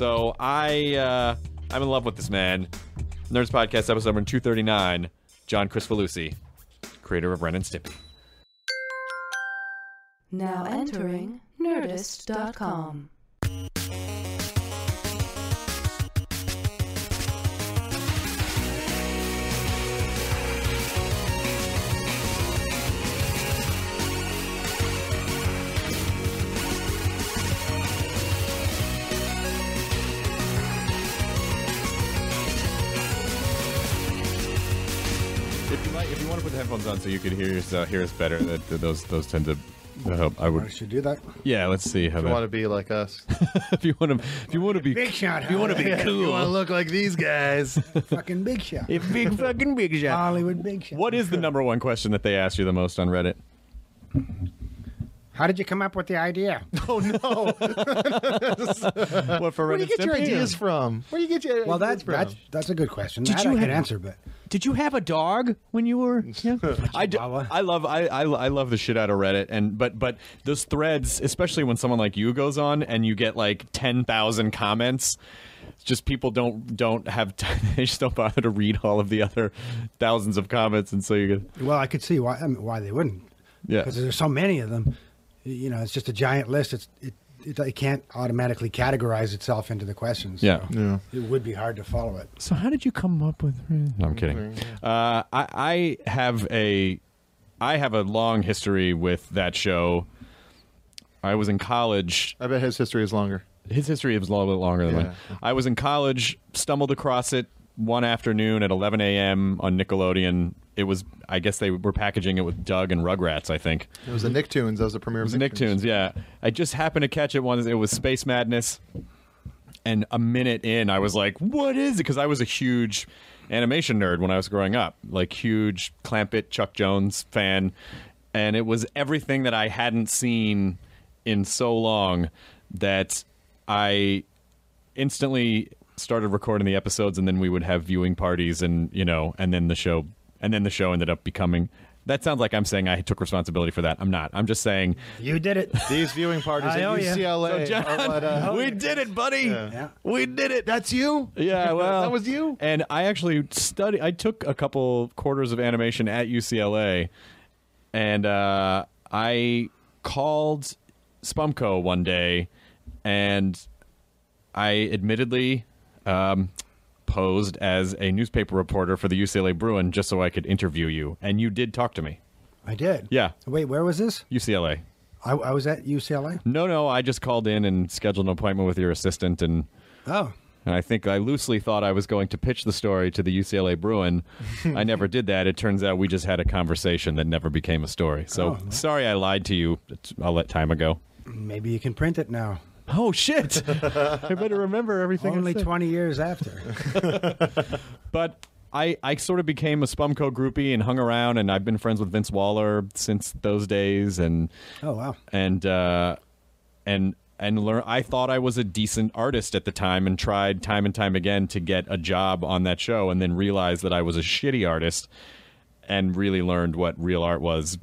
So I'm in love with this man. Nerdist Podcast, episode number 239, John Kricfalusi, creator of Ren and Stimpy. Now entering Nerdist.com. If you want to put the headphones on so you can hear us better, those tend to help. I would. I should do that. Yeah, let's see. How if you want to be like us, if you want to be big shot, if you want to be cool, if you want to look like these guys, fucking big shot, fucking big shot, Hollywood big shot. What is the number one question that they ask you the most on Reddit? How did you come up with the idea? Oh no! Where do you get your ideas from? Where do you get your ideas from? Well, that's a good question. Did you have an answer? But did you have a dog when you were? Yeah. I love the shit out of Reddit, and but those threads, especially when someone like you goes on and you get like 10,000 comments. Just people don't have time. They just don't bother to read all of the other thousands of comments, and so you get. Well, I could see why. I mean, why they wouldn't? Yeah, because there's so many of them. You know, it's just a giant list. It can't automatically categorize itself into the questions. Yeah. So yeah, it would be hard to follow it. So how did you come up with? No, I'm kidding. I have a long history with that show. I was in college. I bet his history is longer. His history is a little bit longer than mine. I was in college, stumbled across it one afternoon at 11 a.m. on Nickelodeon. It was, I guess they were packaging it with Doug and Rugrats, I think. It was the Nicktoons. That was the premiere of Nicktoons, yeah. I just happened to catch it once. It was Space Madness. And a minute in, I was like, what is it? Because I was a huge animation nerd when I was growing up. Like, huge Clampett, Chuck Jones fan. And it was everything that I hadn't seen in so long that I instantly started recording the episodes, and then we would have viewing parties, and, you know, and then the show... And then the show ended up becoming... That sounds like I'm saying I took responsibility for that. I'm not. I'm just saying... You did it. These viewing parties at UCLA. So John, we did it, buddy. Yeah. We did it. That's you? Yeah, well... That was you? And I actually studied... I took a couple quarters of animation at UCLA, and I called Spumco one day, and I admittedly... posed as a newspaper reporter for the UCLA Bruin just so I could interview you, and you did talk to me. I did? Yeah. Wait, where was this? UCLA. I was at UCLA? No, I just called in and scheduled an appointment with your assistant, and and I think I loosely thought I was going to pitch the story to the UCLA Bruin. I never did that. It turns out we just had a conversation that never became a story. So sorry I lied to you all that time ago. Maybe you can print it now. Oh, shit. I better remember everything. Only 20 years after. But I sort of became a Spumco groupie and hung around, and I've been friends with Vince Waller since those days. And oh, wow. I thought I was a decent artist at the time and tried time and time again to get a job on that show, and then realized that I was a shitty artist and really learned what real art was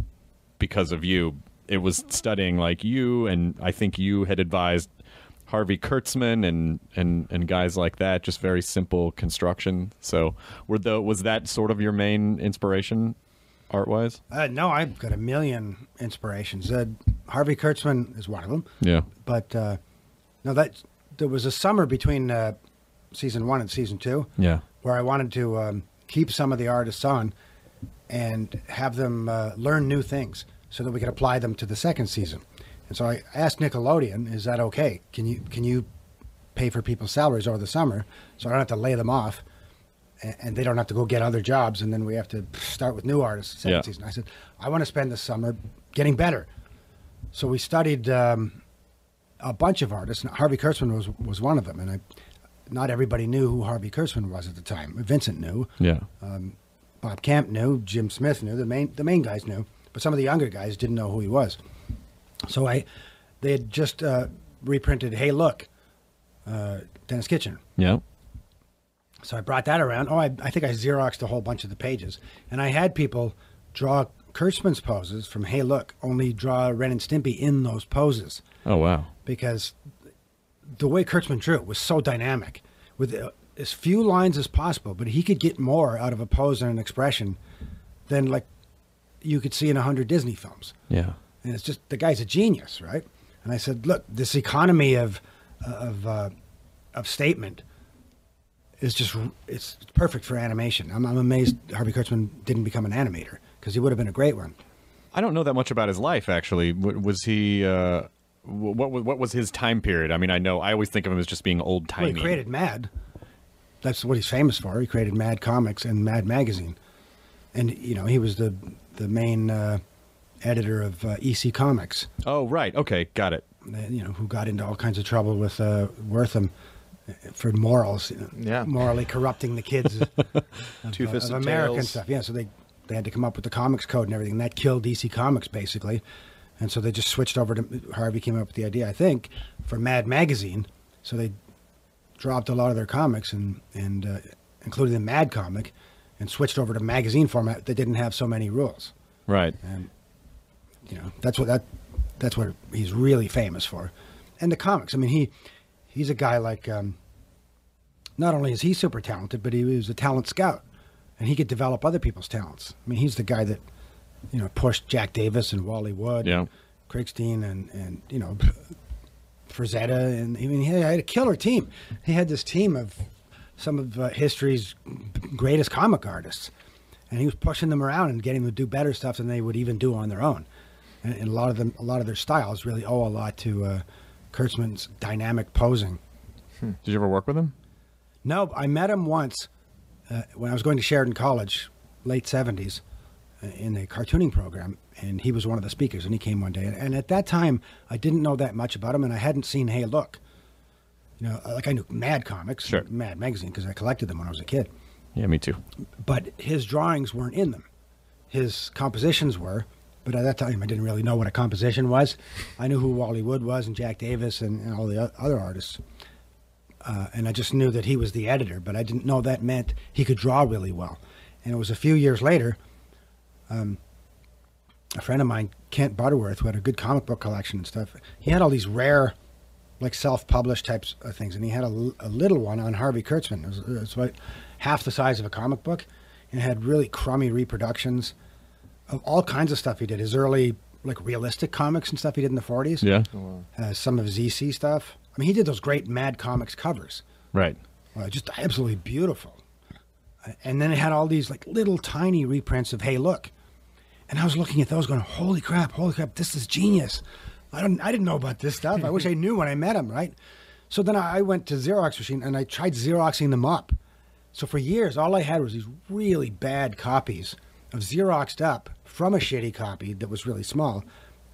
because of you. It was studying like you, and I think you had advised Harvey Kurtzman and guys like that, just very simple construction. So was that sort of your main inspiration art-wise? No, I've got a million inspirations. Harvey Kurtzman is one of them. Yeah. But no, there was a summer between season 1 and season 2 where I wanted to keep some of the artists on and have them learn new things, so that we could apply them to the second season. And so I asked Nickelodeon, is that okay? Can you pay for people's salaries over the summer so I don't have to lay them off, and they don't have to go get other jobs, and then we have to start with new artists second season. I said, I want to spend the summer getting better. So we studied a bunch of artists, and Harvey Kurtzman was one of them. And not everybody knew who Harvey Kurtzman was at the time. Vincent knew. Yeah. Bob Camp knew. Jim Smith knew. The main guys knew. But some of the younger guys didn't know who he was. So they had just reprinted Hey Look, Dennis Kitchen. Yeah. So I brought that around. Oh, I think I Xeroxed a whole bunch of the pages. And I had people draw Kurtzman's poses from Hey Look, only draw Ren and Stimpy in those poses. Oh, wow. Because the way Kurtzman drew was so dynamic, with as few lines as possible, but he could get more out of a pose and an expression than like you could see in 100 Disney films. Yeah. And it's just, the guy's a genius, right? And I said, look, this economy of statement is just, it's perfect for animation. I'm amazed Harvey Kurtzman didn't become an animator, because he would have been a great one. I don't know that much about his life, actually. Was he, what was his time period? I mean, I know, I always think of him as just being old-timey. Well, he created Mad. That's what he's famous for. He created Mad Comics and Mad Magazine. And, you know, he was the main editor of EC Comics. Oh, right. Okay. Got it. You know, who got into all kinds of trouble with Wortham for morals. You know, yeah. Morally corrupting the kids of American stuff. Yeah. So they had to come up with the comics code and everything. And that killed EC Comics, basically. And so they just switched over to, Harvey came up with the idea, I think, for Mad Magazine. So they dropped a lot of their comics, and including the Mad comic, and switched over to magazine format that didn't have so many rules. Right. And you know, that's what he's really famous for. And the comics, I mean, he's a guy like, not only is he super talented, but he was a talent scout, and he could develop other people's talents. I mean, he's the guy that, you know, pushed Jack Davis and Wally Wood, yeah, and Krigstein, and you know, Frazetta, and I mean, he had a killer team. He had this team of some of history's greatest comic artists, and he was pushing them around and getting them to do better stuff than they would even do on their own. And a lot of their styles really owe a lot to Kurtzman's dynamic posing. Hmm. Did you ever work with him? No, I met him once when I was going to Sheridan College, late 70s, in a cartooning program, and he was one of the speakers, and he came one day, and at that time I didn't know that much about him, and I hadn't seen Hey Look, you know, like I knew Mad Comics, sure, Mad Magazine, because I collected them when I was a kid. Yeah, me too. But his drawings weren't in them, his compositions were, but at that time I didn't really know what a composition was. I knew who Wally Wood was and Jack Davis and all the other artists, and I just knew that he was the editor, but I didn't know that meant he could draw really well. And it was a few years later, a friend of mine, Kent Butterworth, who had a good comic book collection and stuff, he had all these rare, like self-published types of things, and he had a little one on Harvey Kurtzman. It was about half the size of a comic book, and it had really crummy reproductions of all kinds of stuff he did. His early, like, realistic comics and stuff he did in the 40s. Yeah. Some of his EC stuff. I mean, he did those great Mad Comics covers. Right. Just absolutely beautiful. And then it had all these, like, little tiny reprints of Hey Look. And I was looking at those going, holy crap, this is genius. I didn't know about this stuff. I wish I knew when I met him, right? So then I went to Xerox machine and I tried Xeroxing them up. So for years, all I had was these really bad copies of Xeroxed up from a shitty copy that was really small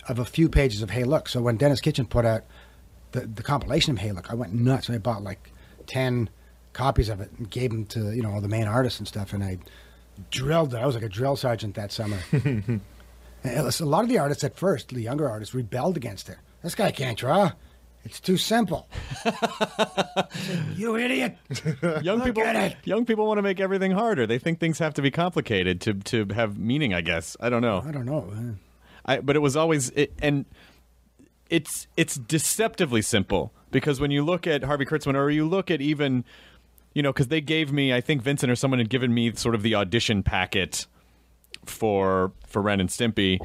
of a few pages of Hey Look. So when Dennis Kitchen put out the compilation of Hey Look, I went nuts. I bought like 10 copies of it and gave them to, you know, all the main artists and stuff. And I drilled it. I was like a drill sergeant that summer. A lot of the artists at first, the younger artists, rebelled against it. This guy can't draw. It's too simple. You idiot. Young people want to make everything harder. They think things have to be complicated to have meaning, I guess. I don't know. I don't know. But it was always, and it's deceptively simple, because when you look at Harvey Kurtzman, or you look at even, you know, because they gave me, I think Vincent or someone had given me sort of the audition packet for Ren and Stimpy,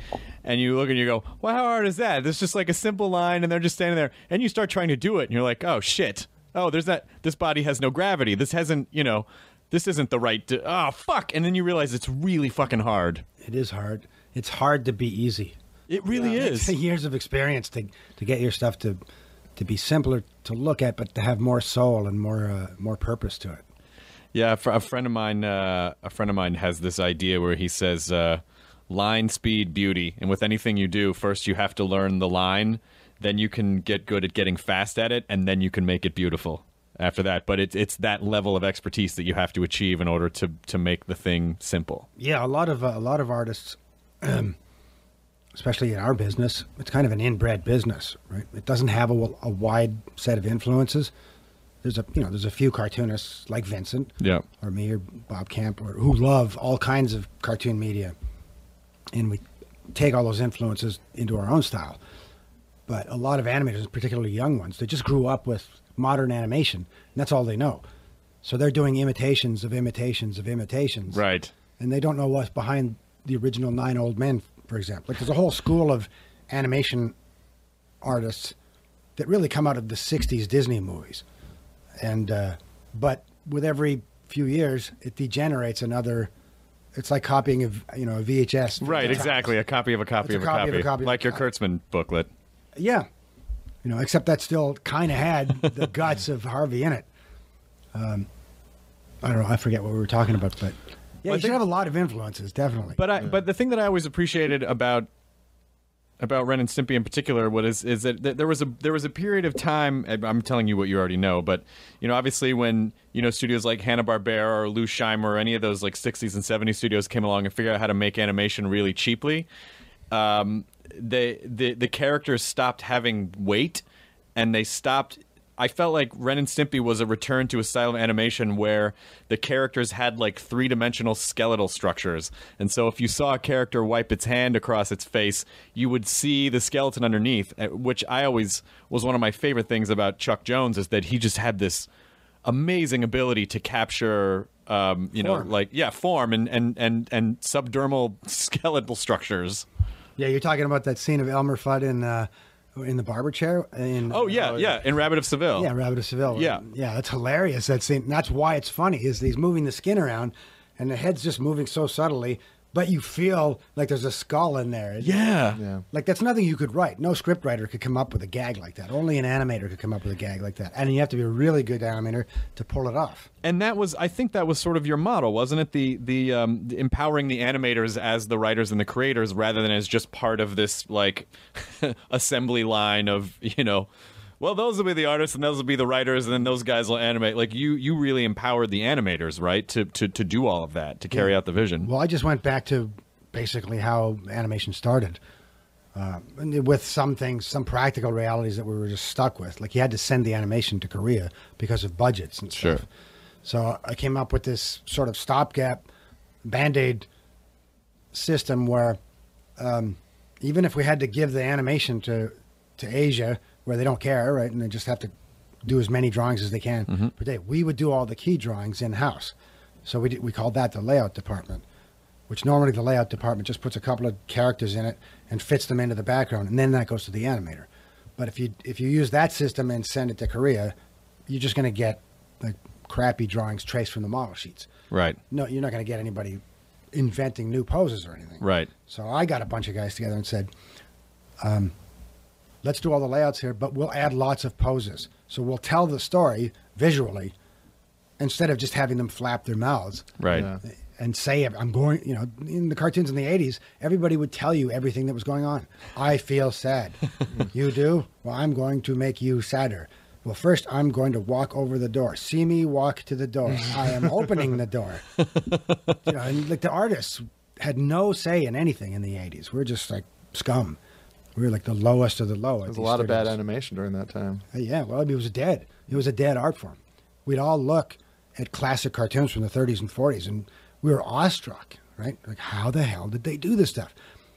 and you look and you go, well, how hard is that? There's just like a simple line, and they're just standing there, and you start trying to do it, and you're like, oh shit, oh, there's that, this body has no gravity, this hasn't, you know, this isn't the right, oh fuck, and then you realize it's really fucking hard. It is hard. It's hard to be easy. It really is. It takes years of experience to get your stuff to be simpler to look at, but to have more soul and more purpose to it. Yeah, a friend of mine has this idea where he says, line, speed, beauty. And with anything you do, first you have to learn the line, then you can get good at getting fast at it, and then you can make it beautiful after that. But it's that level of expertise that you have to achieve in order to make the thing simple. Yeah, a lot of artists, especially in our business, it's kind of an inbred business, right? It doesn't have a wide set of influences. There's a few cartoonists like Vincent, yeah, or me or Bob Camp, or who love all kinds of cartoon media, and we take all those influences into our own style. But a lot of animators, particularly young ones, they just grew up with modern animation, and that's all they know. So they're doing imitations of imitations of imitations. Right. And they don't know what's behind the original 9 Old Men, for example. Like, there's a whole school of animation artists that really come out of the 60s Disney movies. And, but with every few years, it degenerates another... It's like copying of, you know, a VHS. Right, exactly. A copy of a copy of a copy. Like your Kurtzman booklet. Yeah. You know, except that still kind of had the guts of Harvey in it. I don't know. I forget what we were talking about, but yeah, you should have a lot of influences, definitely. But but the thing that I always appreciated about Ren and Stimpy in particular is that there was a period of time. I'm telling you what you already know, but you know, obviously when studios like Hanna-Barbera or Lou Scheimer or any of those like 60s and 70s studios came along and figured out how to make animation really cheaply, the characters stopped having weight, and they stopped. I felt like Ren and Stimpy was a return to a style of animation where the characters had like three-dimensional skeletal structures. And so if you saw a character wipe its hand across its face, you would see the skeleton underneath, which I always was one of my favorite things about Chuck Jones, is that he just had this amazing ability to capture, you know, like, yeah, form and subdermal skeletal structures. Yeah, you're talking about that scene of Elmer Fudd in the barber chair in in Rabbit of Seville. Yeah, Rabbit of Seville. Yeah, yeah, that's hilarious, that scene. That's why it's funny, is he's moving the skin around and the head's just moving so subtly, but you feel like there's a skull in there. Yeah, yeah. Like, that's nothing you could write. No script writer could come up with a gag like that. Only an animator could come up with a gag like that, and you have to be a really good animator to pull it off. And that was, I think that was sort of your model, wasn't it? The empowering the animators as the writers and the creators, rather than as just part of this, like, assembly line of, you know, well, those will be the artists and those will be the writers and then those guys will animate. Like, you really empowered the animators, right, to do all of that, to carry out the vision. Well, I just went back to basically how animation started, with some things, some practical realities that we were just stuck with. Like, you had to send the animation to Korea because of budgets and stuff. Sure. So I came up with this sort of stopgap, band-aid system where even if we had to give the animation to Asia, where they don't care, right, and they just have to do as many drawings as they can per day, we would do all the key drawings in-house. So we called that the layout department, which normally the layout department just puts a couple of characters in it and fits them into the background, and then that goes to the animator. But if you use that system and send it to Korea, you're just going to get like crappy drawings traced from the model sheets. Right. No, you're not going to get anybody inventing new poses or anything. Right. So I got a bunch of guys together and said, let's do all the layouts here, but we'll add lots of poses. So we'll tell the story visually instead of just having them flap their mouths. Right. Yeah. And say, I'm going, you know, in the cartoons in the 80s, everybody would tell you everything that was going on. I feel sad. You do? Well, I'm going to make you sadder. Well, first, I'm going to walk over the door. See me walk to the door. I am opening the door. You know, and like, the artists had no say in anything in the 80s. We're just like scum. We were like the lowest of the low. There was a lot of bad animation during that time. Yeah, well, I mean, it was dead. It was a dead art form. We'd all look at classic cartoons from the 30s and 40s, and we were awestruck, right? Like, how the hell did they do this stuff?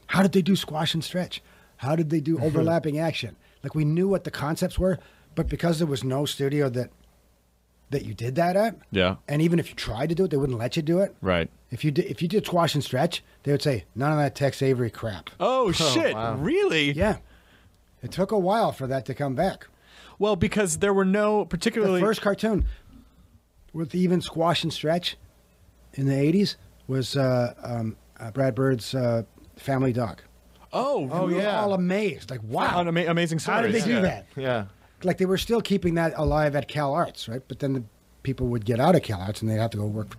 How did they do squash and stretch? How did they do overlapping action? Like, we knew what the concepts were. But because there was no studio that you did that at, yeah, and even if you tried to do it, they wouldn't let you do it. Right. If you did squash and stretch, they would say, none of that Tex Avery crap. Oh shit! Wow. Really? Yeah. It took a while for that to come back. Well, because there were no particularly... The first cartoon with even squash and stretch in the 80s was Brad Bird's Family Dog. Oh, oh we were all amazed. Like, wow, amazing stories. How did they do that? Yeah. Like, they were still keeping that alive at Cal Arts, right? But then the people would get out of Cal Arts and they'd have to go work.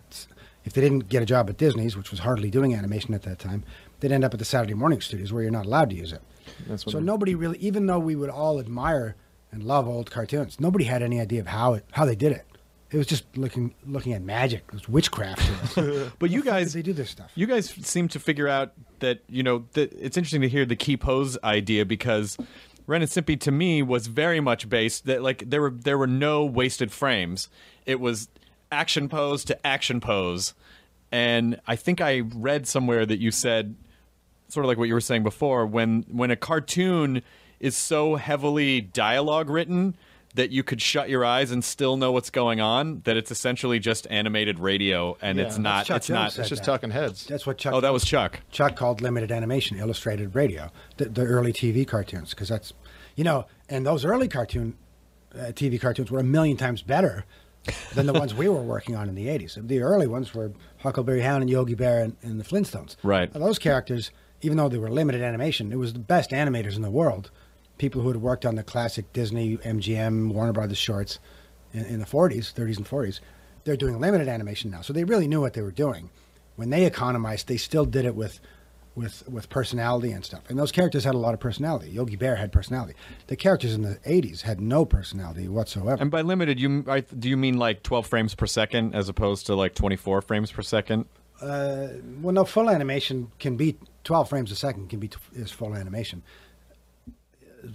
If they didn't get a job at Disney's, which was hardly doing animation at that time, they'd end up at the Saturday morning studios where you're not allowed to use it. That's what so nobody really, even though we would all admire and love old cartoons, nobody had any idea of how they did it. It was just looking at magic. It was witchcraft. But you guys, they do this stuff. You guys seem to figure out that, you know, it's interesting to hear the key pose idea, because Ren and Stimpy to me was very much based that, like, there were no wasted frames. It was action pose to action pose. And I think I read somewhere that you said, sort of like what you were saying before, when a cartoon is so heavily dialogue written that you could shut your eyes and still know what's going on, that it's essentially just animated radio, and yeah, it's just talking heads. That's what Chuck... Oh, that was Chuck. Chuck called limited animation illustrated radio, the early TV cartoons, because that's, you know, and those early cartoon TV cartoons were a million times better than the ones we were working on in the 80s. The early ones were Huckleberry Hound and Yogi Bear and the Flintstones. Right. Those characters, even though they were limited animation, it was the best animators in the world. People who had worked on the classic Disney, MGM, Warner Brothers shorts in the 40s, 30s and 40s, they're doing limited animation now. So they really knew what they were doing. When they economized, they still did it with personality and stuff. And those characters had a lot of personality. Yogi Bear had personality. The characters in the 80s had no personality whatsoever. And by limited, do you mean like 12 frames per second as opposed to like 24 frames per second? Well, no, full animation can be 12 frames a second can be is full animation.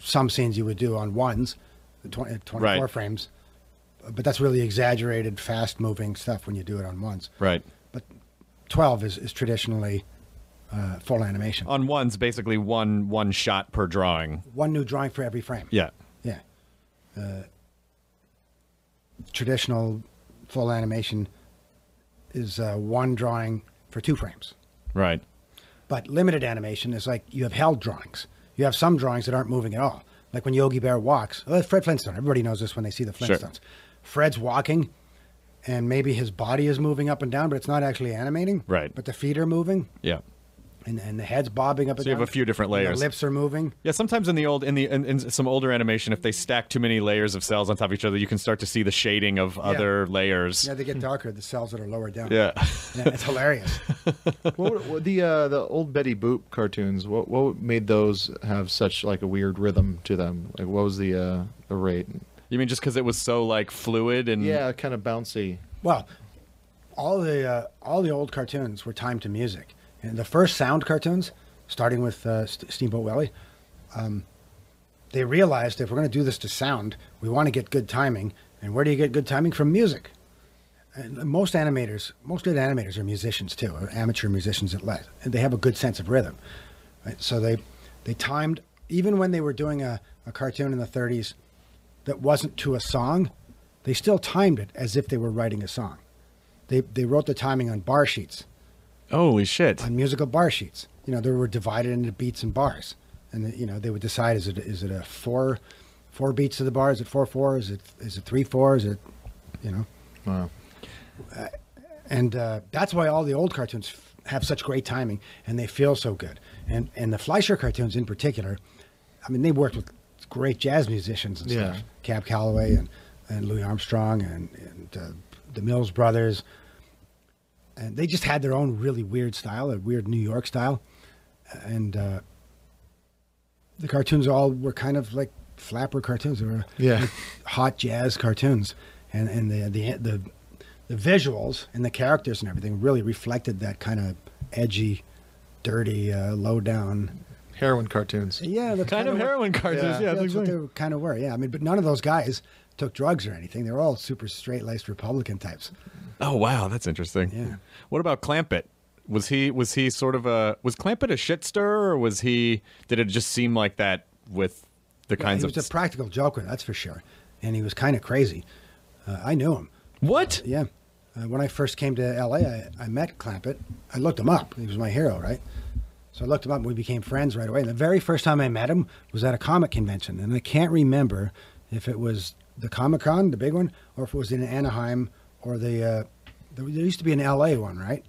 Some scenes you would do on ones, 24 right. frames, but that's really exaggerated, fast-moving stuff when you do it on ones. Right. But 12 is traditionally full animation. On ones, basically one shot per drawing. One new drawing for every frame. Yeah. Yeah. Traditional full animation is one drawing for 2 frames. Right. But limited animation is like you have held drawings. You have some drawings that aren't moving at all. Like when Yogi Bear walks. Oh, Fred Flintstone. Everybody knows this when they see the Flintstones. Sure. Fred's walking, and maybe his body is moving up and down, but it's not actually animating. Right. But the feet are moving. Yeah. And the head's bobbing up and down. So you have a few different layers. And the lips are moving. Yeah, sometimes in some older animation, if they stack too many layers of cells on top of each other, you can start to see the shading of other layers. Yeah, they get darker, the cells that are lower down. Yeah. Yeah, it's hilarious. What the old Betty Boop cartoons, what made those have such like a weird rhythm to them? Like what was the rate? You mean just because it was so like fluid and... Yeah, kind of bouncy. Well, all the old cartoons were timed to music. And the first sound cartoons, starting with Steamboat Willie, they realized if we're going to do this to sound, we want to get good timing. And where do you get good timing? From music. And most good animators are musicians too, or amateur musicians at least. And they have a good sense of rhythm. Right? So they timed, even when they were doing a cartoon in the 30s that wasn't to a song, they still timed it as if they were writing a song. They wrote the timing on bar sheets. Holy shit. On musical bar sheets. You know, they were divided into beats and bars. And, you know, they would decide, is it a four beats to the bar? Is it 4/4? Is it 3/4? Is it, you know? Wow. That's why all the old cartoons have such great timing and they feel so good. And the Fleischer cartoons in particular, I mean, they worked with great jazz musicians and stuff. Cab Calloway and Louis Armstrong and the Mills Brothers. And they just had their own really weird style, a weird New York style. And the cartoons all were kind of like flapper cartoons. They were like hot jazz cartoons. And the visuals and the characters and everything really reflected that kind of edgy, dirty, low-down... Heroin cartoons. Yeah. The kind of heroin cartoons. Yeah, that's exactly what they kind of were. Yeah, I mean, but none of those guys took drugs or anything. They were all super straight-laced Republican types. Oh wow, that's interesting. Yeah. What about Clampett? Was he sort of a Clampett a shit stirrer, or was he? Did it just seem like that with the kinds of? He was a practical joker, that's for sure, and he was kind of crazy. I knew him. What? Yeah. When I first came to LA, I met Clampett. I looked him up. He was my hero, right? So I looked him up, and we became friends right away. And the very first time I met him was at a comic convention, and I can't remember if it was the Comic Con, the big one, or if it was in Anaheim. Or there used to be an LA one, right?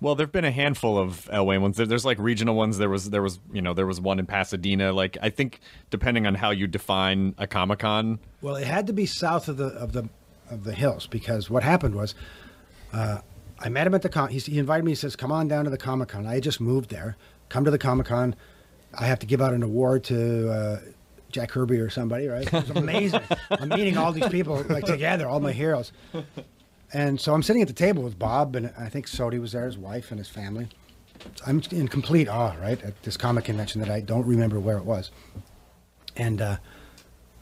Well, there've been a handful of LA ones. There's like regional ones. There was you know, there was one in Pasadena. Like I think depending on how you define a Comic-Con. Well, it had to be south of the hills, because what happened was I met him at the con. He invited me. He says, "Come on down to the Comic-Con." I had just moved there. Come to the Comic-Con. I have to give out an award to Jack Kirby or somebody, right? It was amazing. I'm meeting all these people like together, all my heroes. And so I'm sitting at the table with Bob, and I think Sodi was there, his wife and his family. I'm in complete awe, right, at this comic convention that I don't remember where it was. And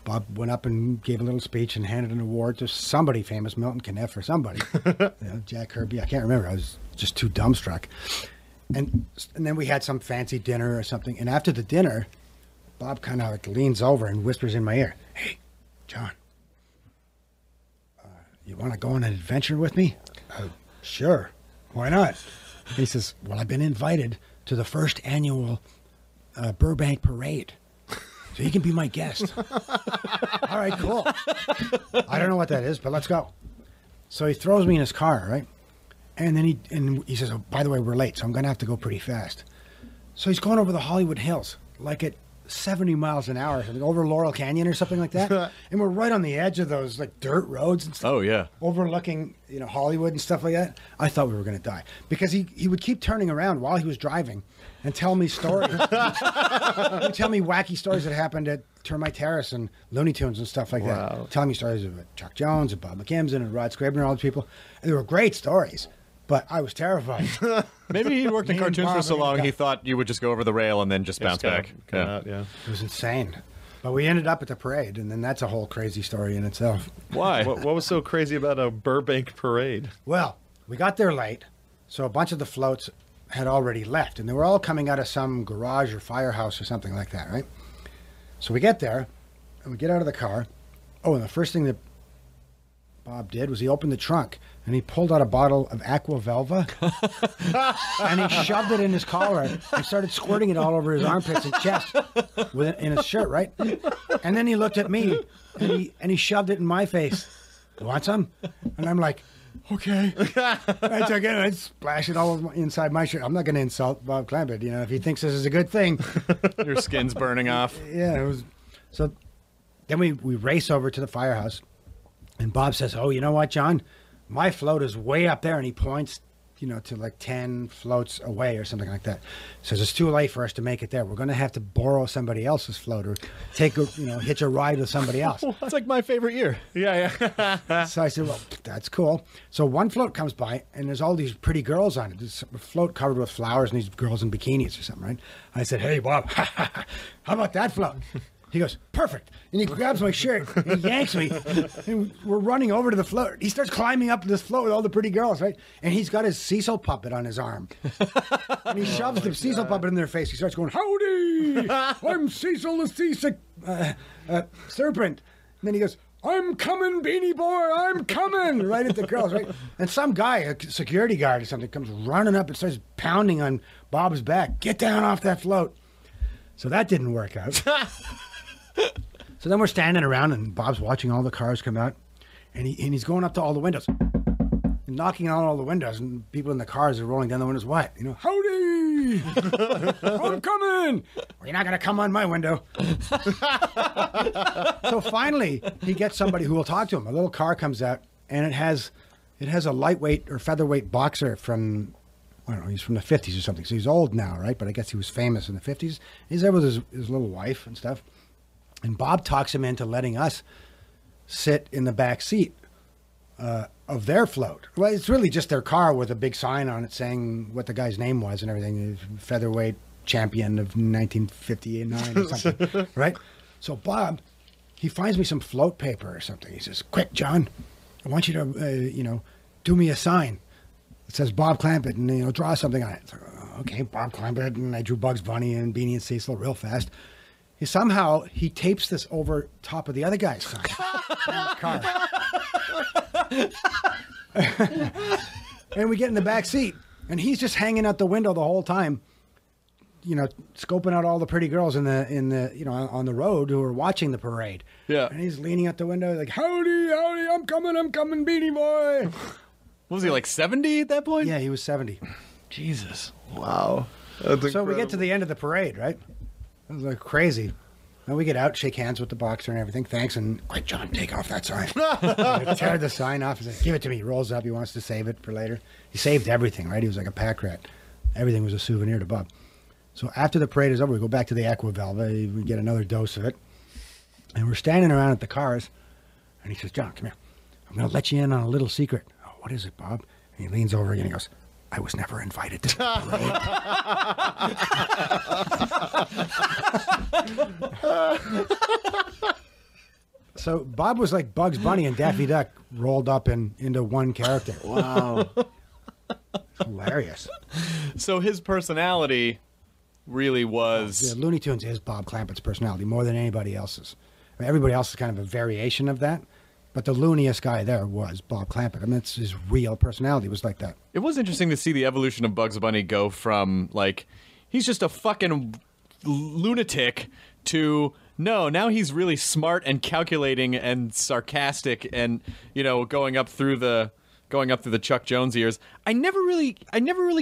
Bob went up and gave a little speech and handed an award to somebody famous, Milton Caniff or somebody. You know, Jack Kirby, I can't remember. I was just too dumbstruck. And then we had some fancy dinner or something. And after the dinner, Bob kind of like leans over and whispers in my ear, "Hey, John, you want to go on an adventure with me?" "Sure, why not?" He says, "Well, I've been invited to the first annual Burbank Parade, so you can be my guest." "All right, cool. I don't know what that is, but let's go." So he throws me in his car, right? And then he says, "Oh, by the way, we're late, so I'm going to have to go pretty fast." So he's going over the Hollywood Hills, like at 70 miles an hour, over Laurel Canyon or something like that. And we're right on the edge of those like dirt roads and stuff. Oh yeah. Overlooking, you know, Hollywood and stuff like that. I thought we were going to die because he would keep turning around while he was driving and tell me stories. He'd tell me wacky stories that happened at Termite Terrace and Looney Tunes and stuff like that. Telling me stories of Chuck Jones and Bob McKimson and Rod Scribner and all these people. And they were great stories. But I was terrified. Maybe he worked in cartoons for so long, he thought you would just go over the rail and then just bounce back. Yeah. It was insane. But we ended up at the parade, and then that's a whole crazy story in itself. Why? What was so crazy about a Burbank parade? Well, we got there late, so a bunch of the floats had already left, and they were all coming out of some garage or firehouse or something like that, right? So we get there, and we get out of the car. Oh, and the first thing that Bob did was he opened the trunk and he pulled out a bottle of Aqua Velva and he shoved it in his collar and started squirting it all over his armpits and chest in his shirt, right? And then he looked at me and he shoved it in my face. "You want some?" And I'm like, "Okay." I took it and I splashed it all inside my shirt. I'm not going to insult Bob Clampett, you know, if he thinks this is a good thing. Your skin's burning off. Yeah, it was. So then we race over to the firehouse. And Bob says, "Oh, you know what, John? My float is way up there." And he points, you know, to like 10 floats away or something like that. He says, "It's too late for us to make it there. We're going to have to borrow somebody else's float or take a, you know, hitch a ride with somebody else." It's like my favorite year. Yeah, yeah. So I said, "Well, that's cool." So one float comes by and there's all these pretty girls on it. There's a float covered with flowers and these girls in bikinis or something, right? I said, "Hey, Bob, how about that float?" He goes, "Perfect." And he grabs my shirt and he yanks me. And we're running over to the float. He starts climbing up this float with all the pretty girls, right? And he's got his Cecil puppet on his arm. And he shoves the Cecil puppet in their face. He starts going, "Howdy, I'm Cecil the Seasick Serpent." And then he goes, "I'm coming, Beanie Boy, I'm coming," right at the girls, right? And some guy, a security guard or something, comes running up and starts pounding on Bob's back. "Get down off that float." So that didn't work out. So then we're standing around and Bob's watching all the cars come out and he's going up to all the windows and knocking on all the windows, and people in the cars are rolling down the windows. "What? You know, howdy, I'm coming." "Well, you're not going to come on my window." So finally he gets somebody who will talk to him. A little car comes out and it has a lightweight or featherweight boxer from, I don't know, he's from the 50s or something. So he's old now, right? But I guess he was famous in the 50s. He's there with his little wife and stuff. And Bob talks him into letting us sit in the back seat of their float. Well, it's really just their car with a big sign on it saying what the guy's name was and everything. Featherweight champion of 1959 or something, right? So Bob, he finds me some float paper or something. He says, "Quick, John, I want you to, you know, do me a sign. It says Bob Clampett and, you know, draw something on it." So, okay, Bob Clampett, and I drew Bugs Bunny and Beanie and Cecil real fast. Somehow he tapes this over top of the other guy's sign. Car. And we get in the back seat and he's just hanging out the window the whole time, you know, scoping out all the pretty girls in the you know, on the road who are watching the parade. Yeah. And he's leaning out the window like, "Howdy, howdy, I'm coming, Beanie Boy." Was he like 70 at that point? Yeah, he was 70. Jesus. Wow. So incredible. We get to the end of the parade, right? It was like crazy. And we get out, shake hands with the boxer and everything. "Thanks, and quick, John, take off that sign." Tear the sign off and says, "Give it to me." He rolls up. He wants to save it for later. He saved everything, right? He was like a pack rat. Everything was a souvenir to Bob. So after the parade is over, we go back to the Aqua Velva. We get another dose of it. And we're standing around at the cars. And he says, "John, come here. I'm going to let you in on a little secret." "Oh, what is it, Bob?" And he leans over again and he goes, "I was never invited to the parade." So Bob was like Bugs Bunny and Daffy Duck rolled up into one character. Wow. Hilarious. So his personality really was... Looney Tunes is Bob Clampett's personality more than anybody else's. I mean, everybody else is kind of a variation of that, but the looniest guy there was Bob Clampett. I mean, that's his real personality was like that. It was interesting to see the evolution of Bugs Bunny go from, like, he's just a fucking lunatic to... No, now he's really smart and calculating and sarcastic and, you know, going up through the Chuck Jones years. I never really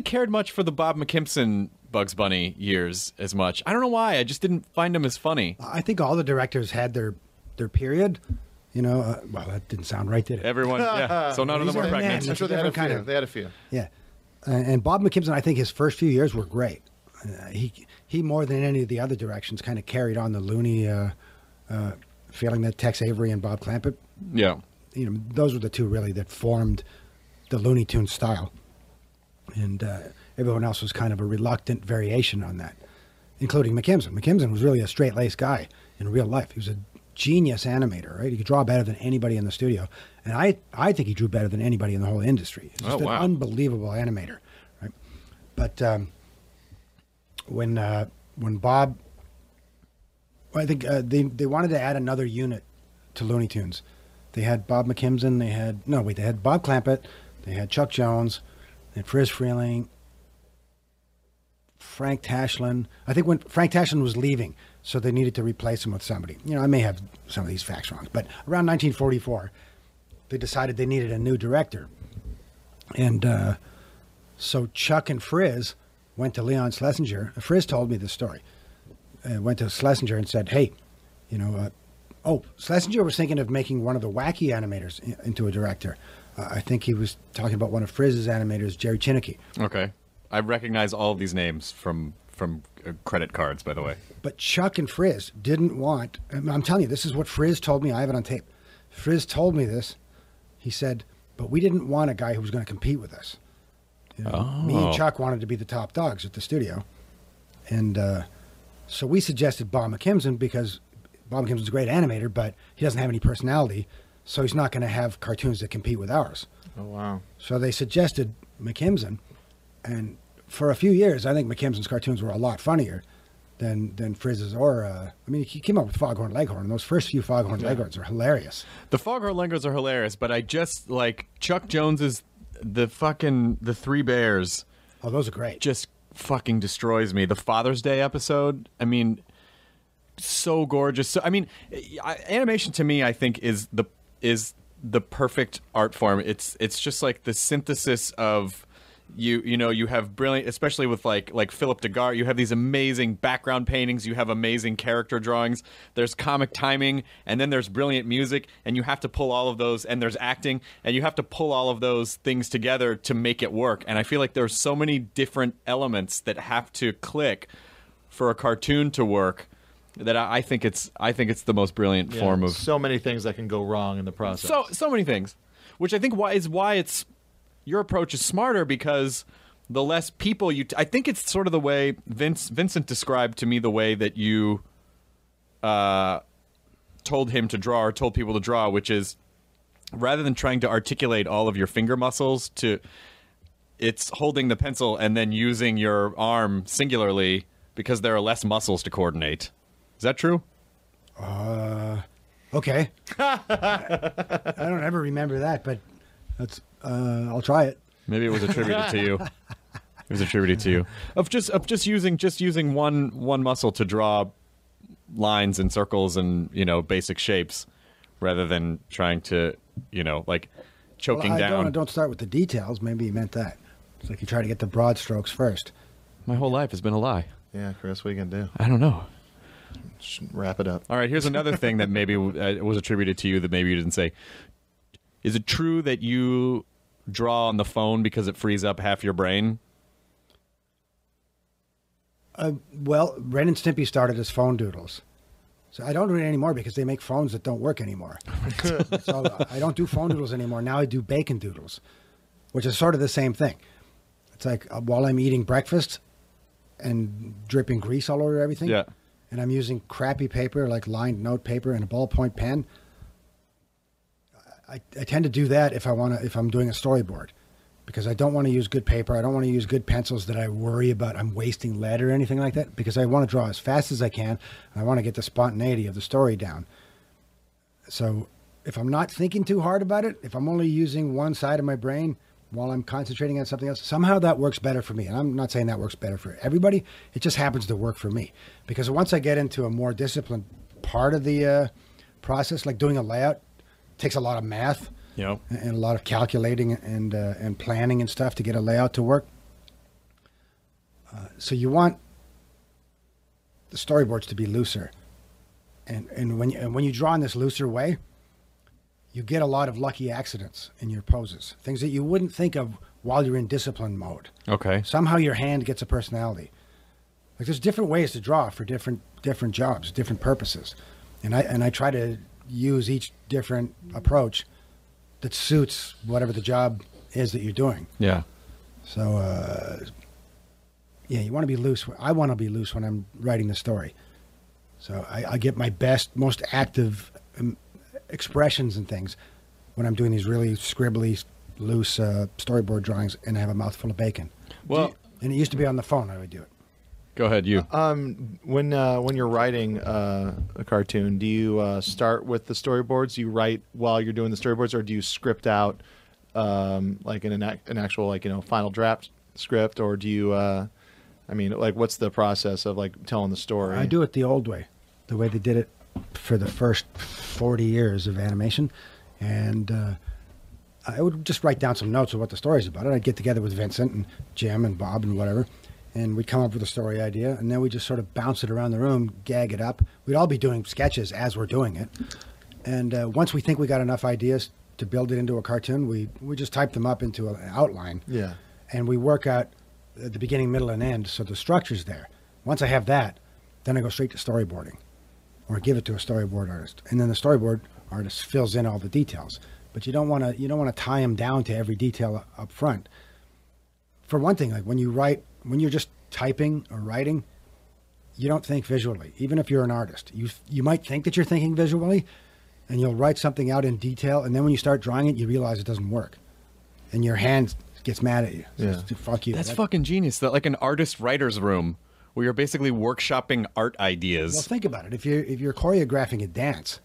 cared much for the Bob McKimson Bugs Bunny years as much. I don't know why. I just didn't find him as funny. I think all the directors had their period. You know, well, that didn't sound right, did it? Everyone, yeah. So none of them were pregnant. I'm sure they had a few. Yeah. And Bob McKimson, I think his first few years were great. He more than any of the other directions kind of carried on the Looney feeling that Tex Avery and Bob Clampett. Yeah, you know, those were the two really that formed the Looney Tunes style, and everyone else was kind of a reluctant variation on that, including McKimson. McKimson was really a straight-laced guy in real life. He was a genius animator, right? He could draw better than anybody in the studio, and I think he drew better than anybody in the whole industry. He's just an unbelievable animator, right? But when Bob, I think they wanted to add another unit to Looney Tunes. They had Bob McKimson. They had Bob Clampett. They had Chuck Jones. They had Friz Freleng. Frank Tashlin. I think when Frank Tashlin was leaving, so they needed to replace him with somebody. You know, I may have some of these facts wrong, but around 1944, they decided they needed a new director, and so Chuck and Friz went to Leon Schlesinger. Friz told me this story. Went to Schlesinger and said, hey, you know, Schlesinger was thinking of making one of the wacky animators into a director. I think he was talking about one of Friz's animators, Jerry Chinnicky. Okay. I recognize all of these names from credit cards, by the way. But Chuck and Friz didn't want, I'm telling you, this is what Friz told me. I have it on tape. Friz told me this. He said, but we didn't want a guy who was going to compete with us. You know, me and Chuck wanted to be the top dogs at the studio. And so we suggested Bob McKimson because Bob McKimson's a great animator, but he doesn't have any personality, so he's not going to have cartoons that compete with ours. Oh, wow. So they suggested McKimson, and for a few years, I think McKimson's cartoons were a lot funnier than Friz's or, I mean, he came up with Foghorn Leghorn, and those first few Foghorn Leghorns are hilarious. The Foghorn Leghorns are hilarious, but I just, like, Chuck Jones's the Three Bears. Oh, those are great. Just fucking destroys me. The Father's Day episode. I mean, so gorgeous. So, I mean, animation to me, I think is the perfect art form. It's just like the synthesis of you know, you have brilliant, especially with like Philip DeGar, you have these amazing background paintings, you have amazing character drawings, there's comic timing, and then there's brilliant music, and you have to pull all of those, and there's acting, and you have to pull all of those things together to make it work. And I feel like there's so many different elements that have to click for a cartoon to work that I think it's the most brilliant form of so many things that can go wrong in the process. So many things, which I think is why it's your approach is smarter, because the less people you... I think it's sort of the way Vincent described to me the way that you told him to draw or told people to draw, which is rather than trying to articulate all of your finger muscles, it's holding the pencil and then using your arm singularly because there are less muscles to coordinate. Is that true? Okay. I don't ever remember that, but that's... I'll try it. Maybe it was attributed to you. It was attributed to you of just using one muscle to draw lines and circles and, you know, basic shapes, rather than trying to, you know, like choking down. Don't start with the details. Maybe you meant that. It's like you try to get the broad strokes first. My whole life has been a lie. Yeah, Chris, what are you gonna do? I don't know. Just wrap it up. All right, here's another thing that maybe was attributed to you that maybe you didn't say. Is it true that you draw on the phone because it frees up half your brain? Well, Ren and Stimpy started as phone doodles. So I don't do it anymore because they make phones that don't work anymore. So I don't do phone doodles anymore. Now I do bacon doodles, which is sort of the same thing. It's like while I'm eating breakfast and dripping grease all over everything, and I'm using crappy paper like lined note paper and a ballpoint pen, I tend to do that if I'm doing a storyboard. because I don't want to use good paper. I don't want to use good pencils that I worry about I'm wasting lead or anything like that, because I want to draw as fast as I can, and I want to get the spontaneity of the story down. So if I'm not thinking too hard about it, if I'm only using one side of my brain while I'm concentrating on something else, somehow that works better for me. And I'm not saying that works better for everybody. It just happens to work for me, because once I get into a more disciplined part of the process, like doing a layout, takes a lot of math, you know, and a lot of calculating and planning and stuff to get a layout to work. So you want the storyboards to be looser, and when you draw in this looser way, you get a lot of lucky accidents in your poses, things that you wouldn't think of while you're in discipline mode. Okay. Somehow your hand gets a personality. Like, there's different ways to draw for different jobs, different purposes, and I try to use each different approach that suits whatever the job is that you're doing. Yeah. So yeah, you want to be loose. I want to be loose when I'm writing the story, so I get my best, most active expressions and things when I'm doing these really scribbly, loose storyboard drawings, and I have a mouthful of bacon. Well, and it used to be on the phone I would do it. Go ahead, you. When you're writing a cartoon, do you start with the storyboards? Do you write while you're doing the storyboards, or do you script out like an actual, like, you know, final draft script, or do you? I mean, like, what's the process of, like, telling the story? I do it the old way, the way they did it for the first 40 years of animation. And I would just write down some notes of what the story's about. And I'd get together with Vincent and Jim and Bob and whatever, and we'd come up with a story idea, and then we just sort of bounce it around the room, gag it up. We'd all be doing sketches as we're doing it. And once we think we got enough ideas to build it into a cartoon, we just type them up into an outline. Yeah. And we work out the beginning, middle, and end, so the structure's there. Once I have that, then I go straight to storyboarding, or give it to a storyboard artist, and then the storyboard artist fills in all the details. But you don't want to tie them down to every detail up front. For one thing, like, when you're just typing or writing, you don't think visually. Even if you're an artist, you might think that you're thinking visually, and you'll write something out in detail, and then when you start drawing it, you realize it doesn't work, and your hand gets mad at you. So yeah. Fuck you. That's fucking genius. That, like, an artist writer's room, where you're basically workshopping art ideas. Well, think about it. If you're choreographing a dance,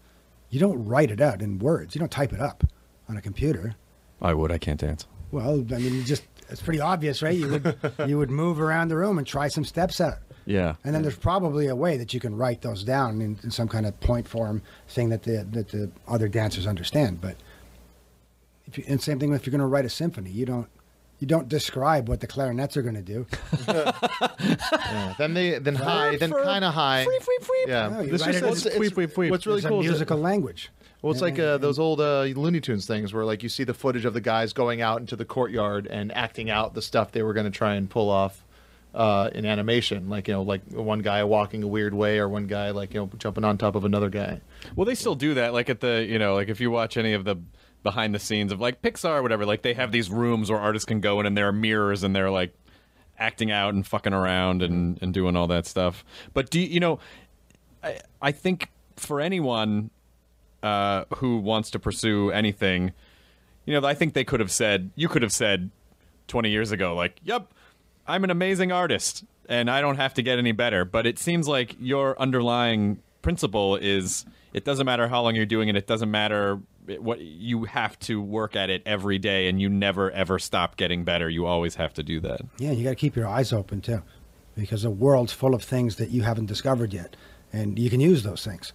you don't write it out in words. You don't type it up on a computer. I would. I can't dance. Well, I mean, it's pretty obvious, right? You would move around the room and try some steps out. Yeah. And then there's probably a way that you can write those down in some kind of point form thing that the other dancers understand. But and same thing if you're going to write a symphony, you don't describe what the clarinets are going to do. Yeah. Then kind of high. Yeah. No, this just says, what's really cool is musical language. Well, it's like those old Looney Tunes things where, like, you see the footage of the guys going out into the courtyard and acting out the stuff they were going to try and pull off in animation. Like, you know, like one guy walking a weird way, or one guy, like, you know, jumping on top of another guy. Well, they still do that. Like at the, you know, like if you watch any of the behind the scenes of, like, Pixar or whatever, like they have these rooms where artists can go in and there are mirrors and they're, like, acting out and fucking around and doing all that stuff. But do you know, I think for anyone who wants to pursue anything, you know, I think they could have said, you could have said 20 years ago, like, yep, I'm an amazing artist and I don't have to get any better. But it seems like your underlying principle is it doesn't matter how long you're doing it. It doesn't matter what you have to work at it every day, and you never, ever stop getting better. You always have to do that. Yeah. You got to keep your eyes open too, because the world's full of things that you haven't discovered yet, and you can use those things.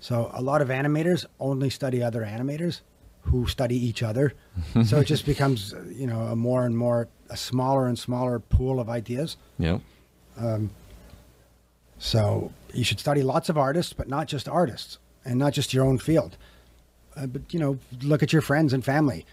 So a lot of animators only study other animators who study each other. So it just becomes, you know, a smaller and smaller pool of ideas. Yeah. So you should study lots of artists, but not just artists and not just your own field. But, you know, look at your friends and family.